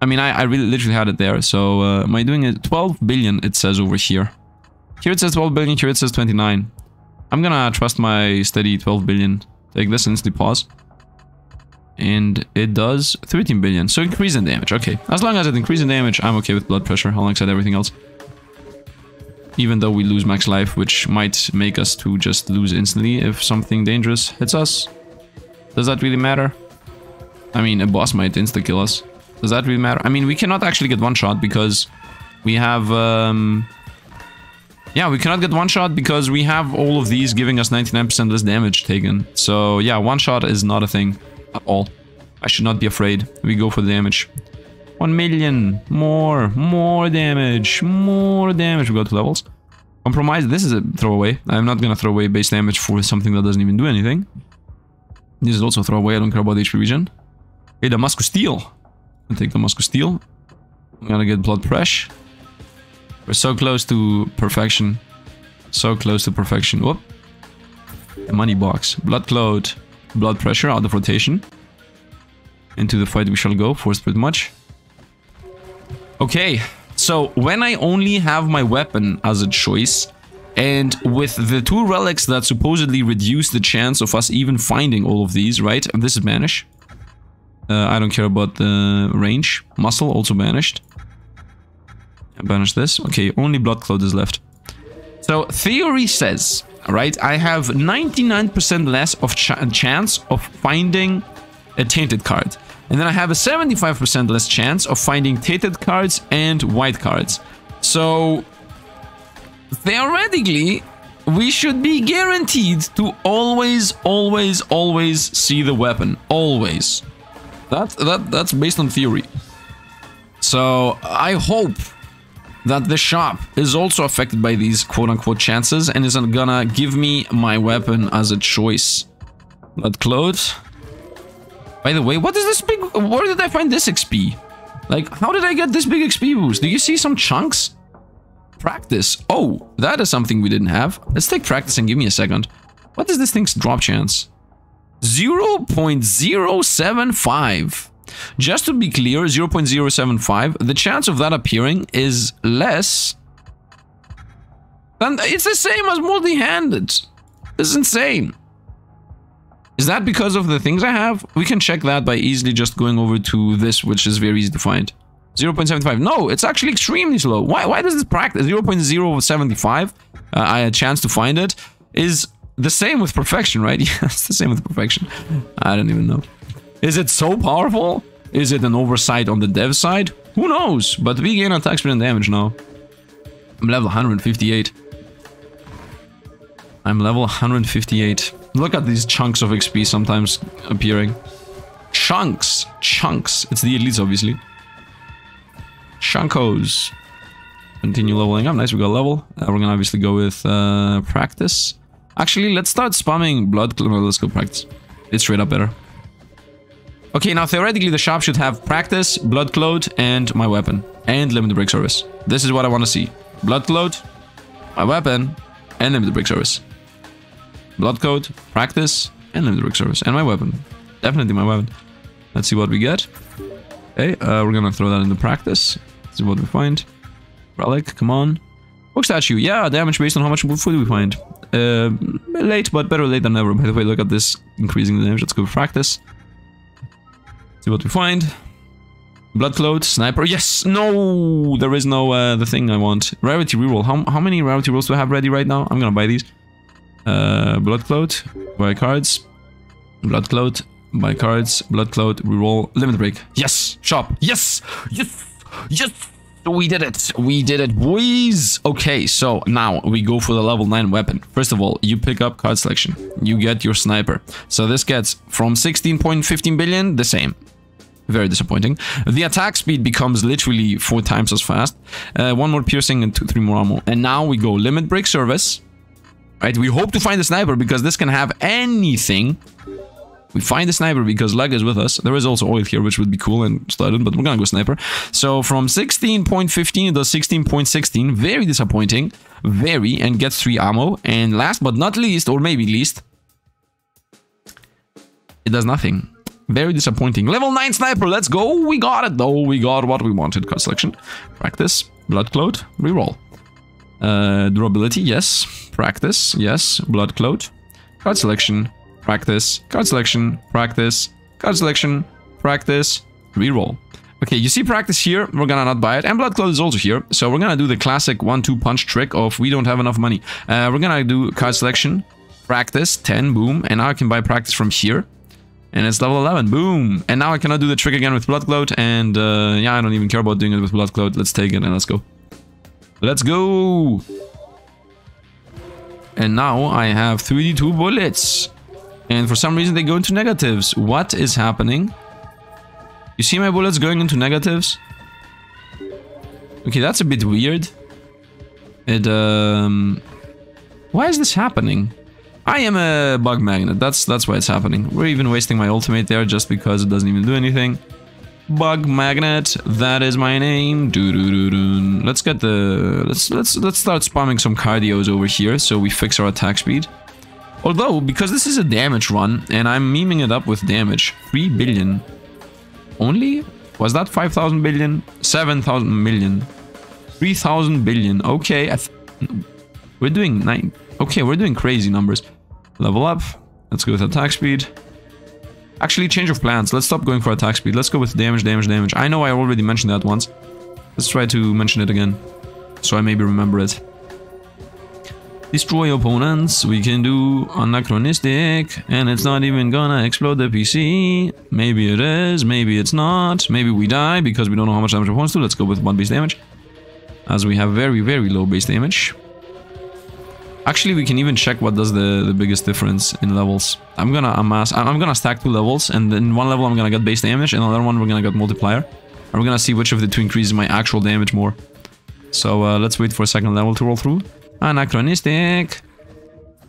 I mean, I really literally had it there. So am I doing it? 12 billion, it says over here. Here it says 12 billion, here it says 29. I'm gonna trust my steady 12 billion. Take this and instantly pause. And it does 13 billion. So increase in damage. Okay. As long as it increases in damage, I'm okay with blood pressure alongside everything else. Even though we lose max life, which might make us to just lose instantly if something dangerous hits us. Does that really matter? I mean, a boss might insta-kill us. Does that really matter? I mean, we cannot actually get one shot because we have... Yeah, we cannot get one shot because we have all of these giving us 99% less damage taken. So yeah, one shot is not a thing. At all. I should not be afraid. We go for the damage. 1 million. More damage. More damage. We go to levels. Compromise. This is a throwaway. I'm not gonna throw away base damage for something that doesn't even do anything. This is also throwaway. I don't care about the HP regen. Hey, Damascus Steel. I'll take Damascus Steel. I'm gonna get Blood Pressure. We're so close to perfection. So close to perfection. Whoop. A money box. Blood Cloud. Blood pressure out of rotation. Into the fight we shall go. Forced pretty much. Okay, so when I only have my weapon as a choice, and with the 2 relics that supposedly reduce the chance of us even finding all of these, right? This is banish. I don't care about the range. Muscle also banished. Banish this. Okay, only Blood Cloud is left. So theory says... Right, I have 99% less of chance of finding a tainted card. And then I have a 75% less chance of finding tainted cards and white cards. So, theoretically, we should be guaranteed to always see the weapon. Always. That's based on theory. So, I hope... that the shop is also affected by these quote-unquote chances and isn't gonna give me my weapon as a choice. Not clothes. By the way, what is this big... Where did I find this XP? Like, how did I get this big XP boost? Do you see some chunks? Practice. Oh, that is something we didn't have. Let's take practice and give me a second. What is this thing's drop chance? 0.075. Just to be clear, 0.075. The chance of that appearing is less... And it's the same as multi-handed. This is insane. Is that because of the things I have? We can check that by easily just going over to this, which is very easy to find. 0.75. No, it's actually extremely slow. Why does this practice? 0.075, I had a chance to find it, is the same with perfection, right? Yeah, it's the same with perfection. I don't even know. Is it so powerful? Is it an oversight on the dev side? Who knows? But we gain attack speed and damage now. I'm level 158. I'm level 158. Look at these chunks of XP sometimes appearing. Chunks! Chunks! It's the elites, obviously. Chunkos. Continue leveling up. Nice, we got a level. We're gonna obviously go with practice. Actually, let's start spamming blood. Let's go practice. It's straight up better. Okay, now theoretically the shop should have practice, blood cloak, and my weapon. And limited break service. This is what I want to see. Blood cloak, my weapon, and limited break service. Blood code, practice, and limited break service. And my weapon. Definitely my weapon. Let's see what we get. Okay, we're gonna throw that into practice. Let's see what we find. Relic, come on. Oak statue, yeah, damage based on how much food we find. Late, but better late than never. By the way, look at this, increasing the damage. Let's go practice. Let's see what we find. Blood cloak, sniper, yes! No! There is no, the thing I want. Rarity reroll. How many rarity rolls do I have ready right now? I'm gonna buy these. Blood cloak, buy cards. Blood cloak, buy cards. Blood cloak, reroll, limit break. Yes! Shop! Yes! Yes! Yes! We did it! We did it, boys! Okay, so now we go for the level 9 weapon. First of all, you pick up card selection. You get your sniper. So this gets from 16.15 billion, the same. Very disappointing. The attack speed becomes literally 4 times as fast. 1 more piercing and 3 more ammo. And now we go limit break service. Right, we hope to find the sniper because this can have anything. We find the sniper because luck is with us. There is also oil here, which would be cool and started, but we're gonna go sniper. So from 16.15 to 16.16, very disappointing. Very, and gets 3 ammo. And last but not least, or maybe least, it does nothing. Very disappointing. Level 9 sniper, let's go! We got it though, we got what we wanted. Card selection, practice, blood cloak, reroll. Durability, yes. Practice, yes. Blood cloak, card selection, practice, card selection, practice, card selection, practice, reroll. Okay, you see practice here, we're gonna not buy it, and blood cloak is also here, so we're gonna do the classic 1-2 punch trick of we don't have enough money. We're gonna do card selection, practice, 10, boom, and now I can buy practice from here. And it's level 11, boom! And now I cannot do the trick again with blood cloak, and yeah, I don't even care about doing it with blood cloak. Let's take it and let's go. Let's go! And now I have 32 bullets. And for some reason they go into negatives. What is happening? You see my bullets going into negatives? Okay, that's a bit weird. It, why is this happening? I am a bug magnet, that's why it's happening. We're even wasting my ultimate there just because it doesn't even do anything. Bug magnet, that is my name. Doo-doo-doo-doo. Let's get the... Let's start spamming some cardios over here so we fix our attack speed. Although, because this is a damage run and I'm memeing it up with damage. 3 billion. Only? Was that 5,000 billion? 7,000 million. 3,000 billion. Okay, we're doing 9... Okay, we're doing crazy numbers. Level up. Let's go with attack speed. Actually, change of plans. Let's stop going for attack speed. Let's go with damage, damage, damage. I know I already mentioned that once. Let's try to mention it again. So I maybe remember it. Destroy opponents. We can do anachronistic. And it's not even gonna explode the PC. Maybe it is. Maybe it's not. Maybe we die because we don't know how much damage opponents do. Let's go with 1 base damage. As we have very, very low base damage. Actually, we can even check what does the biggest difference in levels. I'm gonna stack 2 levels, and in one level I'm gonna get base damage, and another one we're gonna get multiplier. And we're gonna see which of the 2 increases my actual damage more. So let's wait for a second level to roll through. Anachronistic!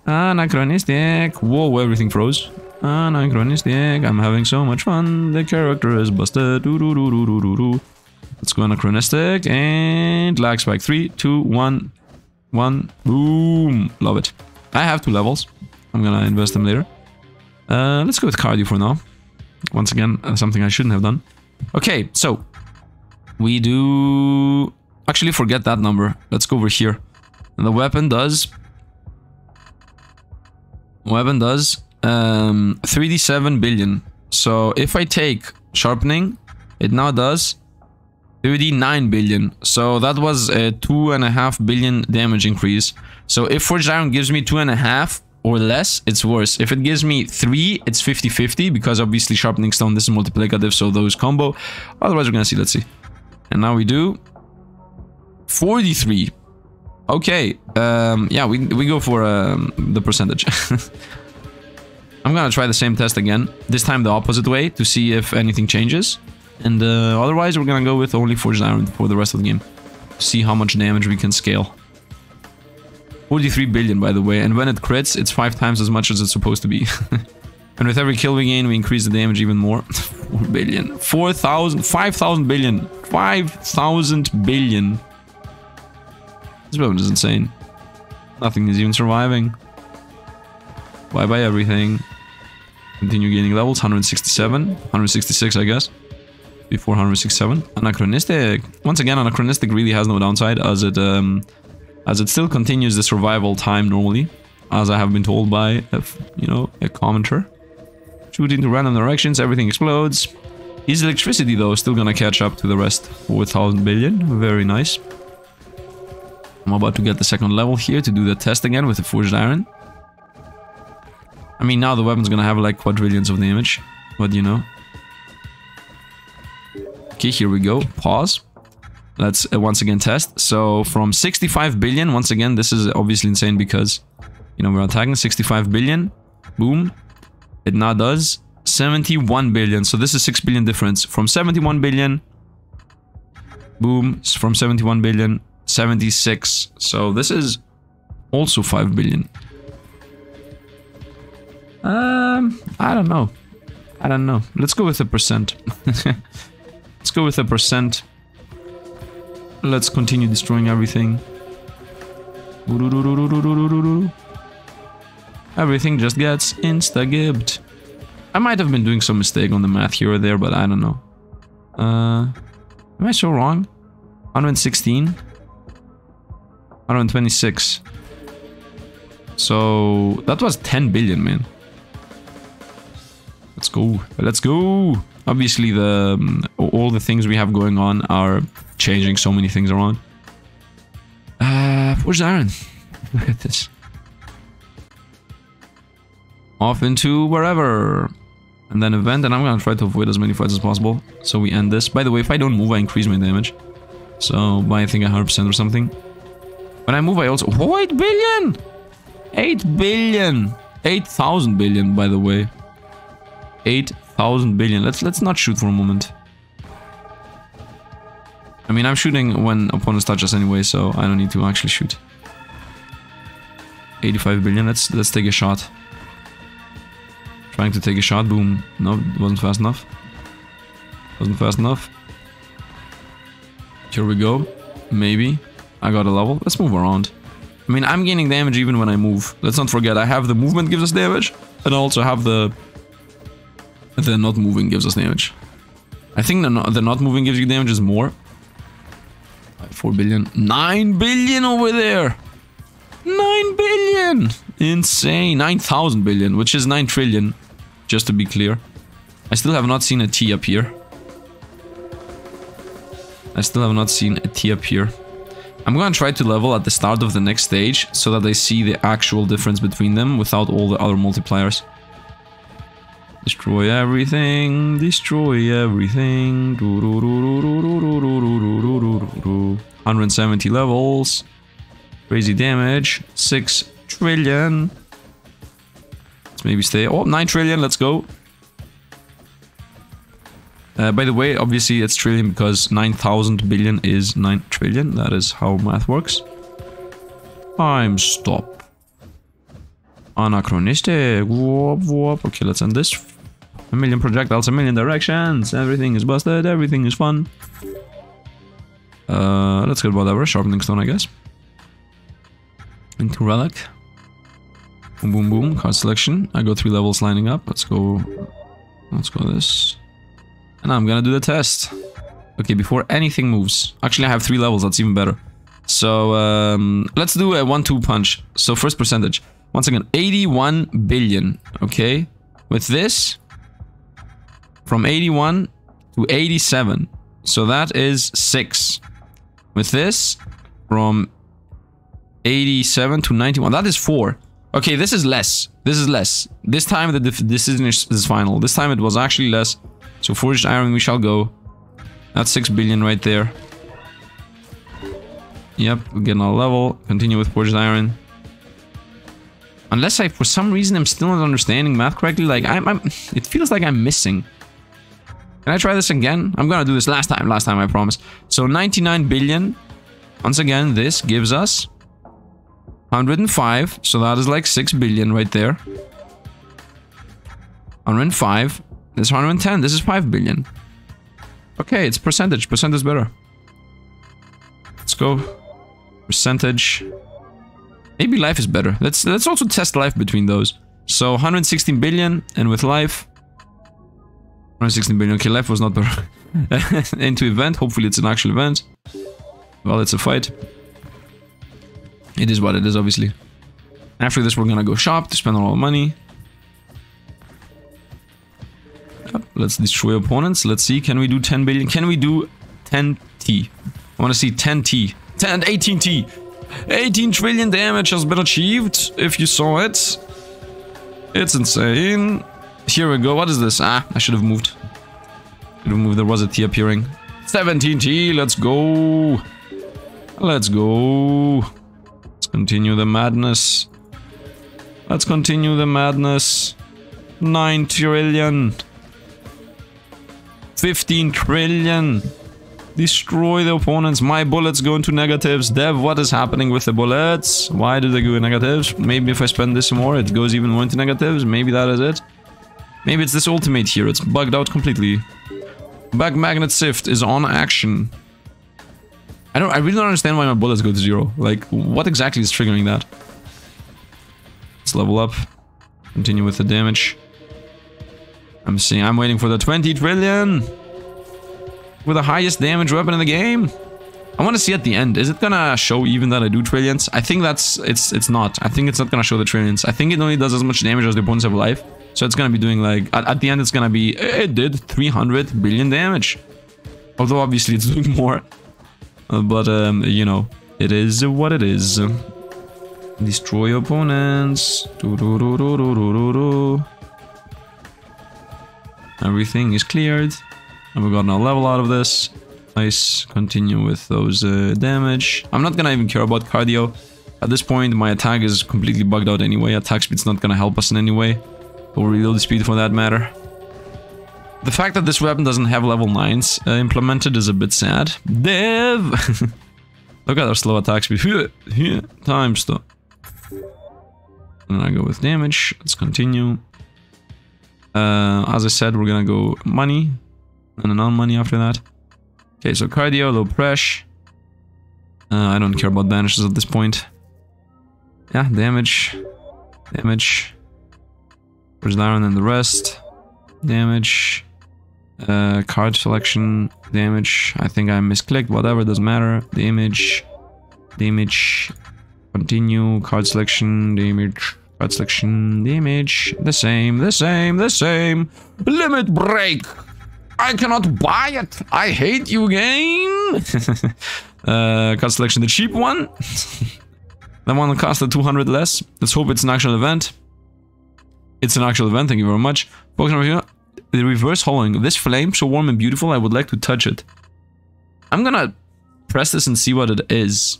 Anachronistic! Whoa, everything froze. Anachronistic. I'm having so much fun. The character is busted. Let's go anachronistic and lag spike. 3, 2, 1, 1. Boom. Love it. I have 2 levels. I'm gonna invest them later. Let's go with cardio for now. Once again, something I shouldn't have done. Okay, so we do actually forget that number. Let's go over here. And the weapon does 3d7 billion. So if I take sharpening, it now does 3d9 billion. So that was a 2.5 billion damage increase. So if Forged Iron gives me 2.5 or less, it's worse. If it gives me 3, it's 50-50, because obviously Sharpening Stone, this is multiplicative, so those combo. Otherwise, we're gonna see. Let's see. And now we do 43. Okay. Yeah, we go for the percentage. I'm gonna try the same test again. This time the opposite way to see if anything changes. And otherwise, we're gonna go with only Forged Iron for the rest of the game. See how much damage we can scale. 43 billion, by the way, and when it crits, it's 5 times as much as it's supposed to be. And with every kill we gain, we increase the damage even more. 4 billion. 4,000. 5,000 billion. 5,000 billion. This weapon is insane. Nothing is even surviving. Bye-bye everything. Continue gaining levels. 167. 166, I guess. Before 167. Anachronistic. Once again, Anachronistic really has no downside, as it still continues the survival time normally, as I have been told by, a commenter. Shoot into random directions, everything explodes. His electricity, though, is still gonna catch up to the rest. 4,000 billion, very nice. I'm about to get the 2nd level here to do the test again with the Forged Iron. I mean, now the weapon's gonna have, like, quadrillions of damage, but you know. Okay, here we go, pause. Let's once again test. So from 65 billion, once again, this is obviously insane because, we're attacking 65 billion. Boom. It now does 71 billion. So this is 6 billion difference. From 71 billion, boom. From 71 billion, 76. So this is also 5 billion. I don't know. Let's go with a percent. Let's go with a percent. Let's continue destroying everything. Everything just gets insta-gibbed. I might have been doing some mistake on the math here or there, but I don't know. Am I so wrong? 116? 126. So, that was 10 billion, man. Let's go. Let's go! Obviously, all the things we have going on are changing so many things around. Where's Aaron? Look at this. Off into wherever. And then event, and I'm gonna try to avoid as many fights as possible. So we end this. By the way, if I don't move, I increase my damage. So, by I think 100% or something. When I move, I also... Oh, 8 billion! 8 billion! 8,000 billion, by the way. 8,000 billion. Let's not shoot for a moment. I mean, I'm shooting when opponents touch us anyway, so I don't need to actually shoot. 85 billion. Let's take a shot. Trying to take a shot. Boom. No, it wasn't fast enough. Here we go. Maybe. I got a level. Let's move around. I mean, I'm gaining damage even when I move. Let's not forget, I have the movement gives us damage, and I also have the not moving gives us damage. I think the not moving gives you damage is more. 4 billion. 9 billion over there! 9 billion! Insane. 9,000 billion, which is 9 trillion. Just to be clear. I still have not seen a T up here. I'm gonna try to level at the start of the next stage, so that I see the actual difference between them without all the other multipliers. Destroy everything, destroy everything. 170 levels. Crazy damage. 6 trillion. Let's maybe stay. Oh, 9 trillion, let's go. By the way, obviously it's trillion because 9,000 billion is 9 trillion. That is how math works. Time stop. anachronistic. Whoop, whoop. Okay, let's end this. A million projectiles, a million directions. Everything is busted. Everything is fun. Let's get whatever. Sharpening stone, I guess. Into relic. Boom, boom, boom. Card selection. I go 3 levels lining up. Let's go. Let's go this. And I'm gonna do the test. Okay, before anything moves. Actually, I have 3 levels. That's even better. So, let's do a 1-2 punch. So, first percentage. Once again, 81 billion. Okay. With this, from 81 to 87. So, that is 6. With this, from 87 to 91. That is 4. Okay, this is less. This is less. This time the decision is final. This time it was actually less. So, forged iron, we shall go. That's 6 billion right there. Yep, we're getting a level. Continue with forged iron. Unless I, for some reason, I'm still not understanding math correctly. Like, it feels like I'm missing. Can I try this again? I'm gonna do this last time, I promise. So, 99 billion. Once again, this gives us 105. So, that is like 6 billion right there. 105. This 110. This is 5 billion. Okay, it's percentage. Percent is better. Let's go. Percentage. Maybe life is better. Let's also test life between those. So 116 billion and with life. 116 billion. Okay, life was not better. Into event. Hopefully it's an actual event. Well, it's a fight. It is what it is, obviously. After this, we're gonna go shop to spend all our money. Yep, let's destroy opponents. Let's see. Can we do 10 billion? Can we do 10T? I want to see 10T. 18T. 18 trillion damage has been achieved, if you saw it. It's insane. Here we go. What is this? Ah, I should have moved. There was a T appearing. 17T. Let's go. Let's go. Let's continue the madness. 9 trillion. 15 trillion. Destroy the opponents. My bullets go into negatives. Dev, what is happening with the bullets? Why do they go in negatives? Maybe if I spend this more, it goes even more into negatives. Maybe that is it. Maybe it's this ultimate here. It's bugged out completely. Back magnet Sifd is on action. I really don't understand why my bullets go to 0. Like, what exactly is triggering that? Let's level up. Continue with the damage. I'm waiting for the 20 trillion. With the highest damage weapon in the game. I want to see at the end. Is it gonna show even that I do trillions? I think it's not. I think it's not gonna show the trillions. I think it only does as much damage as the opponents have life. So it's gonna be doing like at the end it's gonna be it did 300 billion damage. Although obviously it's doing more. But you know, it is what it is. Destroy opponents. Everything is cleared. And we got no level out of this. Nice. Continue with those damage. I'm not gonna even care about cardio. At this point, my attack is completely bugged out anyway. Attack speed's not gonna help us in any way. Or reload speed for that matter. The fact that this weapon doesn't have level 9s implemented is a bit sad. Dev! Look at our slow attack speed. Time stop. And I go with damage. Let's continue. As I said, we're gonna go money. And another money after that. Okay, so cardio, low pressure. I don't care about banishes at this point. Yeah, damage. Damage. Forged iron and the rest. Damage. Card selection. Damage. I think I misclicked. Whatever, doesn't matter. Damage. Damage. Continue. Card selection. Damage. Card selection. Damage. The same. Limit break! I cannot buy it! I hate you, game! Card selection, the cheap one. That one costed 200 less. Let's hope it's an actual event. It's an actual event, thank you very much. Focus number here. The reverse hollowing. This flame, so warm and beautiful, I would like to touch it. I'm gonna press this and see what it is.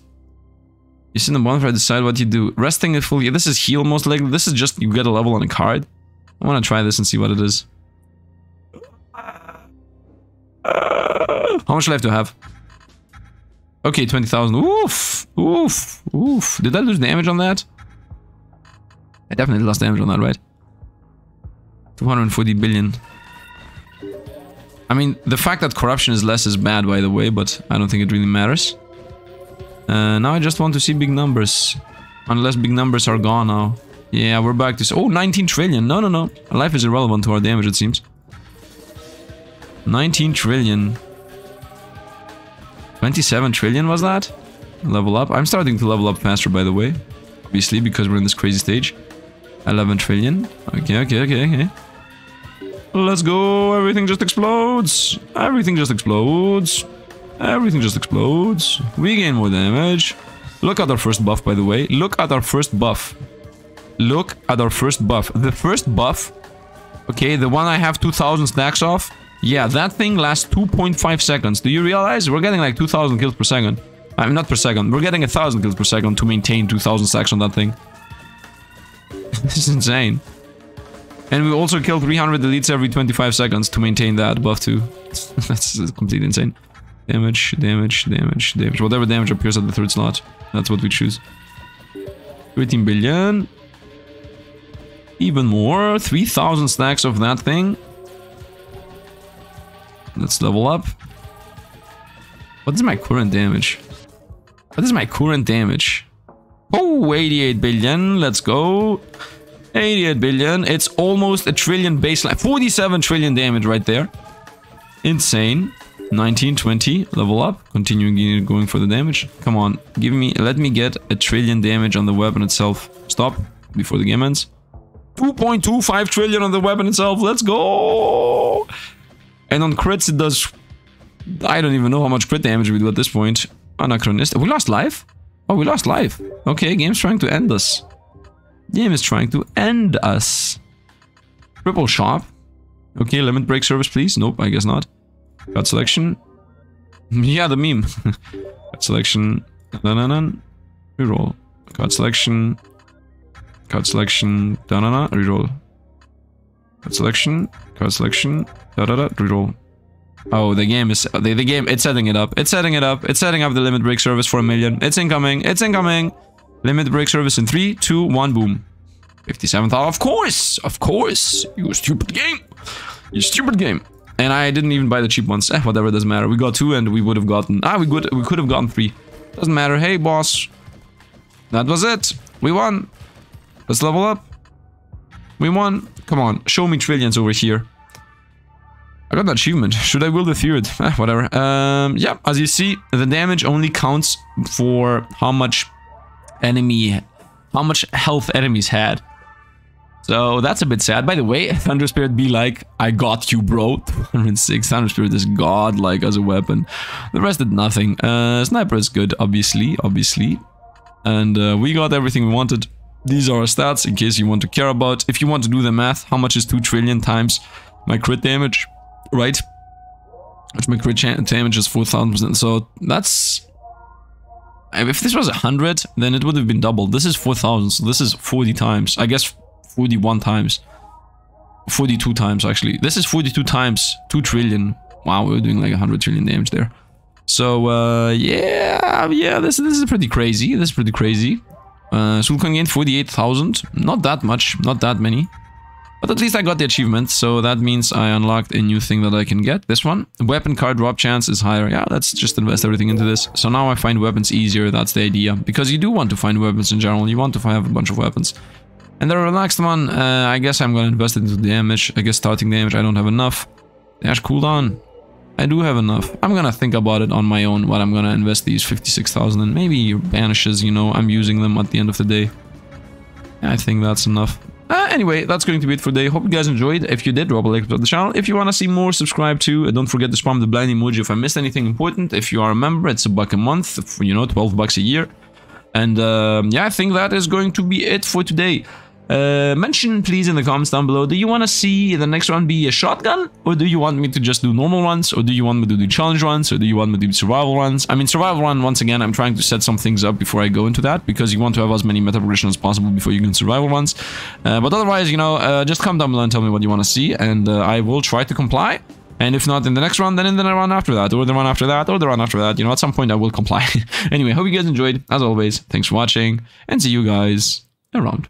You see in the bonfire, decide what you do. Resting it fully. This is heal, most likely. This is just you get a level on a card. I wanna try this and see what it is. How much life do I have? Okay, 20,000. Oof! Did I lose damage on that? I definitely lost damage on that, right? 240 billion. I mean, the fact that corruption is less is bad, by the way, but I don't think it really matters. Now I just want to see big numbers. Unless big numbers are gone now. Yeah, we're back to... Oh, 19 trillion. No, no, no. Life is irrelevant to our damage, it seems. 19 trillion. 27 trillion was that? Level up. I'm starting to level up faster, by the way. Obviously, because we're in this crazy stage. 11 trillion. Okay, okay, okay, okay. Let's go. Everything just explodes. Everything just explodes. Everything just explodes. We gain more damage. Look at our first buff, by the way. Look at our first buff. Look at our first buff. The first buff, okay, the one I have 2,000 stacks of. Yeah, that thing lasts 2.5 seconds. Do you realize we're getting like 2,000 kills per second? I mean, not per second. We're getting 1,000 kills per second to maintain 2,000 stacks on that thing. This is insane. And we also kill 300 elites every 25 seconds to maintain that buff too. That's completely insane. Damage, damage, damage, damage. Whatever damage appears at the third slot. That's what we choose. 13 billion. Even more. 3,000 stacks of that thing. Let's level up. What is my current damage? What is my current damage? Oh, 88 billion. Let's go. 88 billion. It's almost a trillion baseline. 47 trillion damage right there. Insane. 19, 20. Level up. Continuing going for the damage. Come on. Give me. Let me get a trillion damage on the weapon itself. Stop. Before the game ends. 2.25 trillion on the weapon itself. Let's go. And on crits it does... I don't even know how much crit damage we do at this point. Anachronistic. We lost life? Oh, we lost life. Okay, game's trying to end us. Game is trying to end us. Triple shop. Okay, limit break service, please. Nope, I guess not. Cut selection. Yeah, the meme. Cut selection. Dun-dun-dun. Reroll. Cut selection. Cut selection. Dun-dun-dun. Reroll. Cut selection. Cut selection. Da-da-da. Reroll. Oh, the game is... The game... It's setting it up. It's setting it up. It's setting up the limit break service for a million. It's incoming. It's incoming. Limit break service in 3, 2, 1, boom. 57,000. Of course! Of course! You stupid game! You stupid game! And I didn't even buy the cheap ones. Eh, whatever, doesn't matter. We got 2 and we would have gotten... Ah, we could have gotten 3. Doesn't matter. Hey, boss. That was it. We won. Let's level up. We won. Come on. Show me trillions over here. I got an achievement. Should I will the third? Whatever. Yeah, as you see, the damage only counts for how much enemy, how much health enemies had. So that's a bit sad. By the way, Thunder Spirit be like, I got you, bro. 206. Thunder Spirit is godlike as a weapon. The rest did nothing. Sniper is good, obviously, obviously. And we got everything we wanted. These are our stats in case you want to care about. If you want to do the math, how much is 2 trillion times my crit damage? Right, which my crit damage is 4,000%, so that's... If this was 100, then it would have been doubled. This is 4,000, so this is 40 times. I guess 41 times. 42 times, actually. This is 42 times 2 trillion. Wow, we're doing like 100 trillion damage there. So, yeah, this is pretty crazy. This is pretty crazy. Sulkan gained 48,000. Not that much, not that many. But at least I got the achievement, so that means I unlocked a new thing that I can get. This one. Weapon card drop chance is higher. Yeah, let's just invest everything into this. So now I find weapons easier, that's the idea. Because you do want to find weapons in general, you want to have a bunch of weapons. And the relaxed one, I guess I'm gonna invest it into damage. I guess starting damage, I don't have enough. Dash cooldown. I do have enough. I'm gonna think about it on my own, what I'm gonna invest these 56,000 in. Maybe your banishes, you know, I'm using them at the end of the day. Yeah, I think that's enough. Anyway, that's going to be it for today. Hope you guys enjoyed. If you did, drop a like to the channel. If you want to see more, subscribe too. And don't forget to spam the blind emoji if I missed anything important. If you are a member, it's $1 a month, for, you know, 12 bucks a year. And yeah, I think that is going to be it for today. Mention please in the comments down below, do you want to see the next one be a shotgun? Or do you want me to just do normal runs? Or do you want me to do challenge runs? Or do you want me to do survival runs? I mean, survival run, once again, I'm trying to set some things up before I go into that, because you want to have as many meta progression as possible before you can survival runs. But otherwise, you know, just come down below and tell me what you want to see, and I will try to comply. And if not in the next run, then in the run after that, or the run after that, or the run after that. You know, at some point I will comply. Anyway, hope you guys enjoyed. As always, thanks for watching, and see you guys around.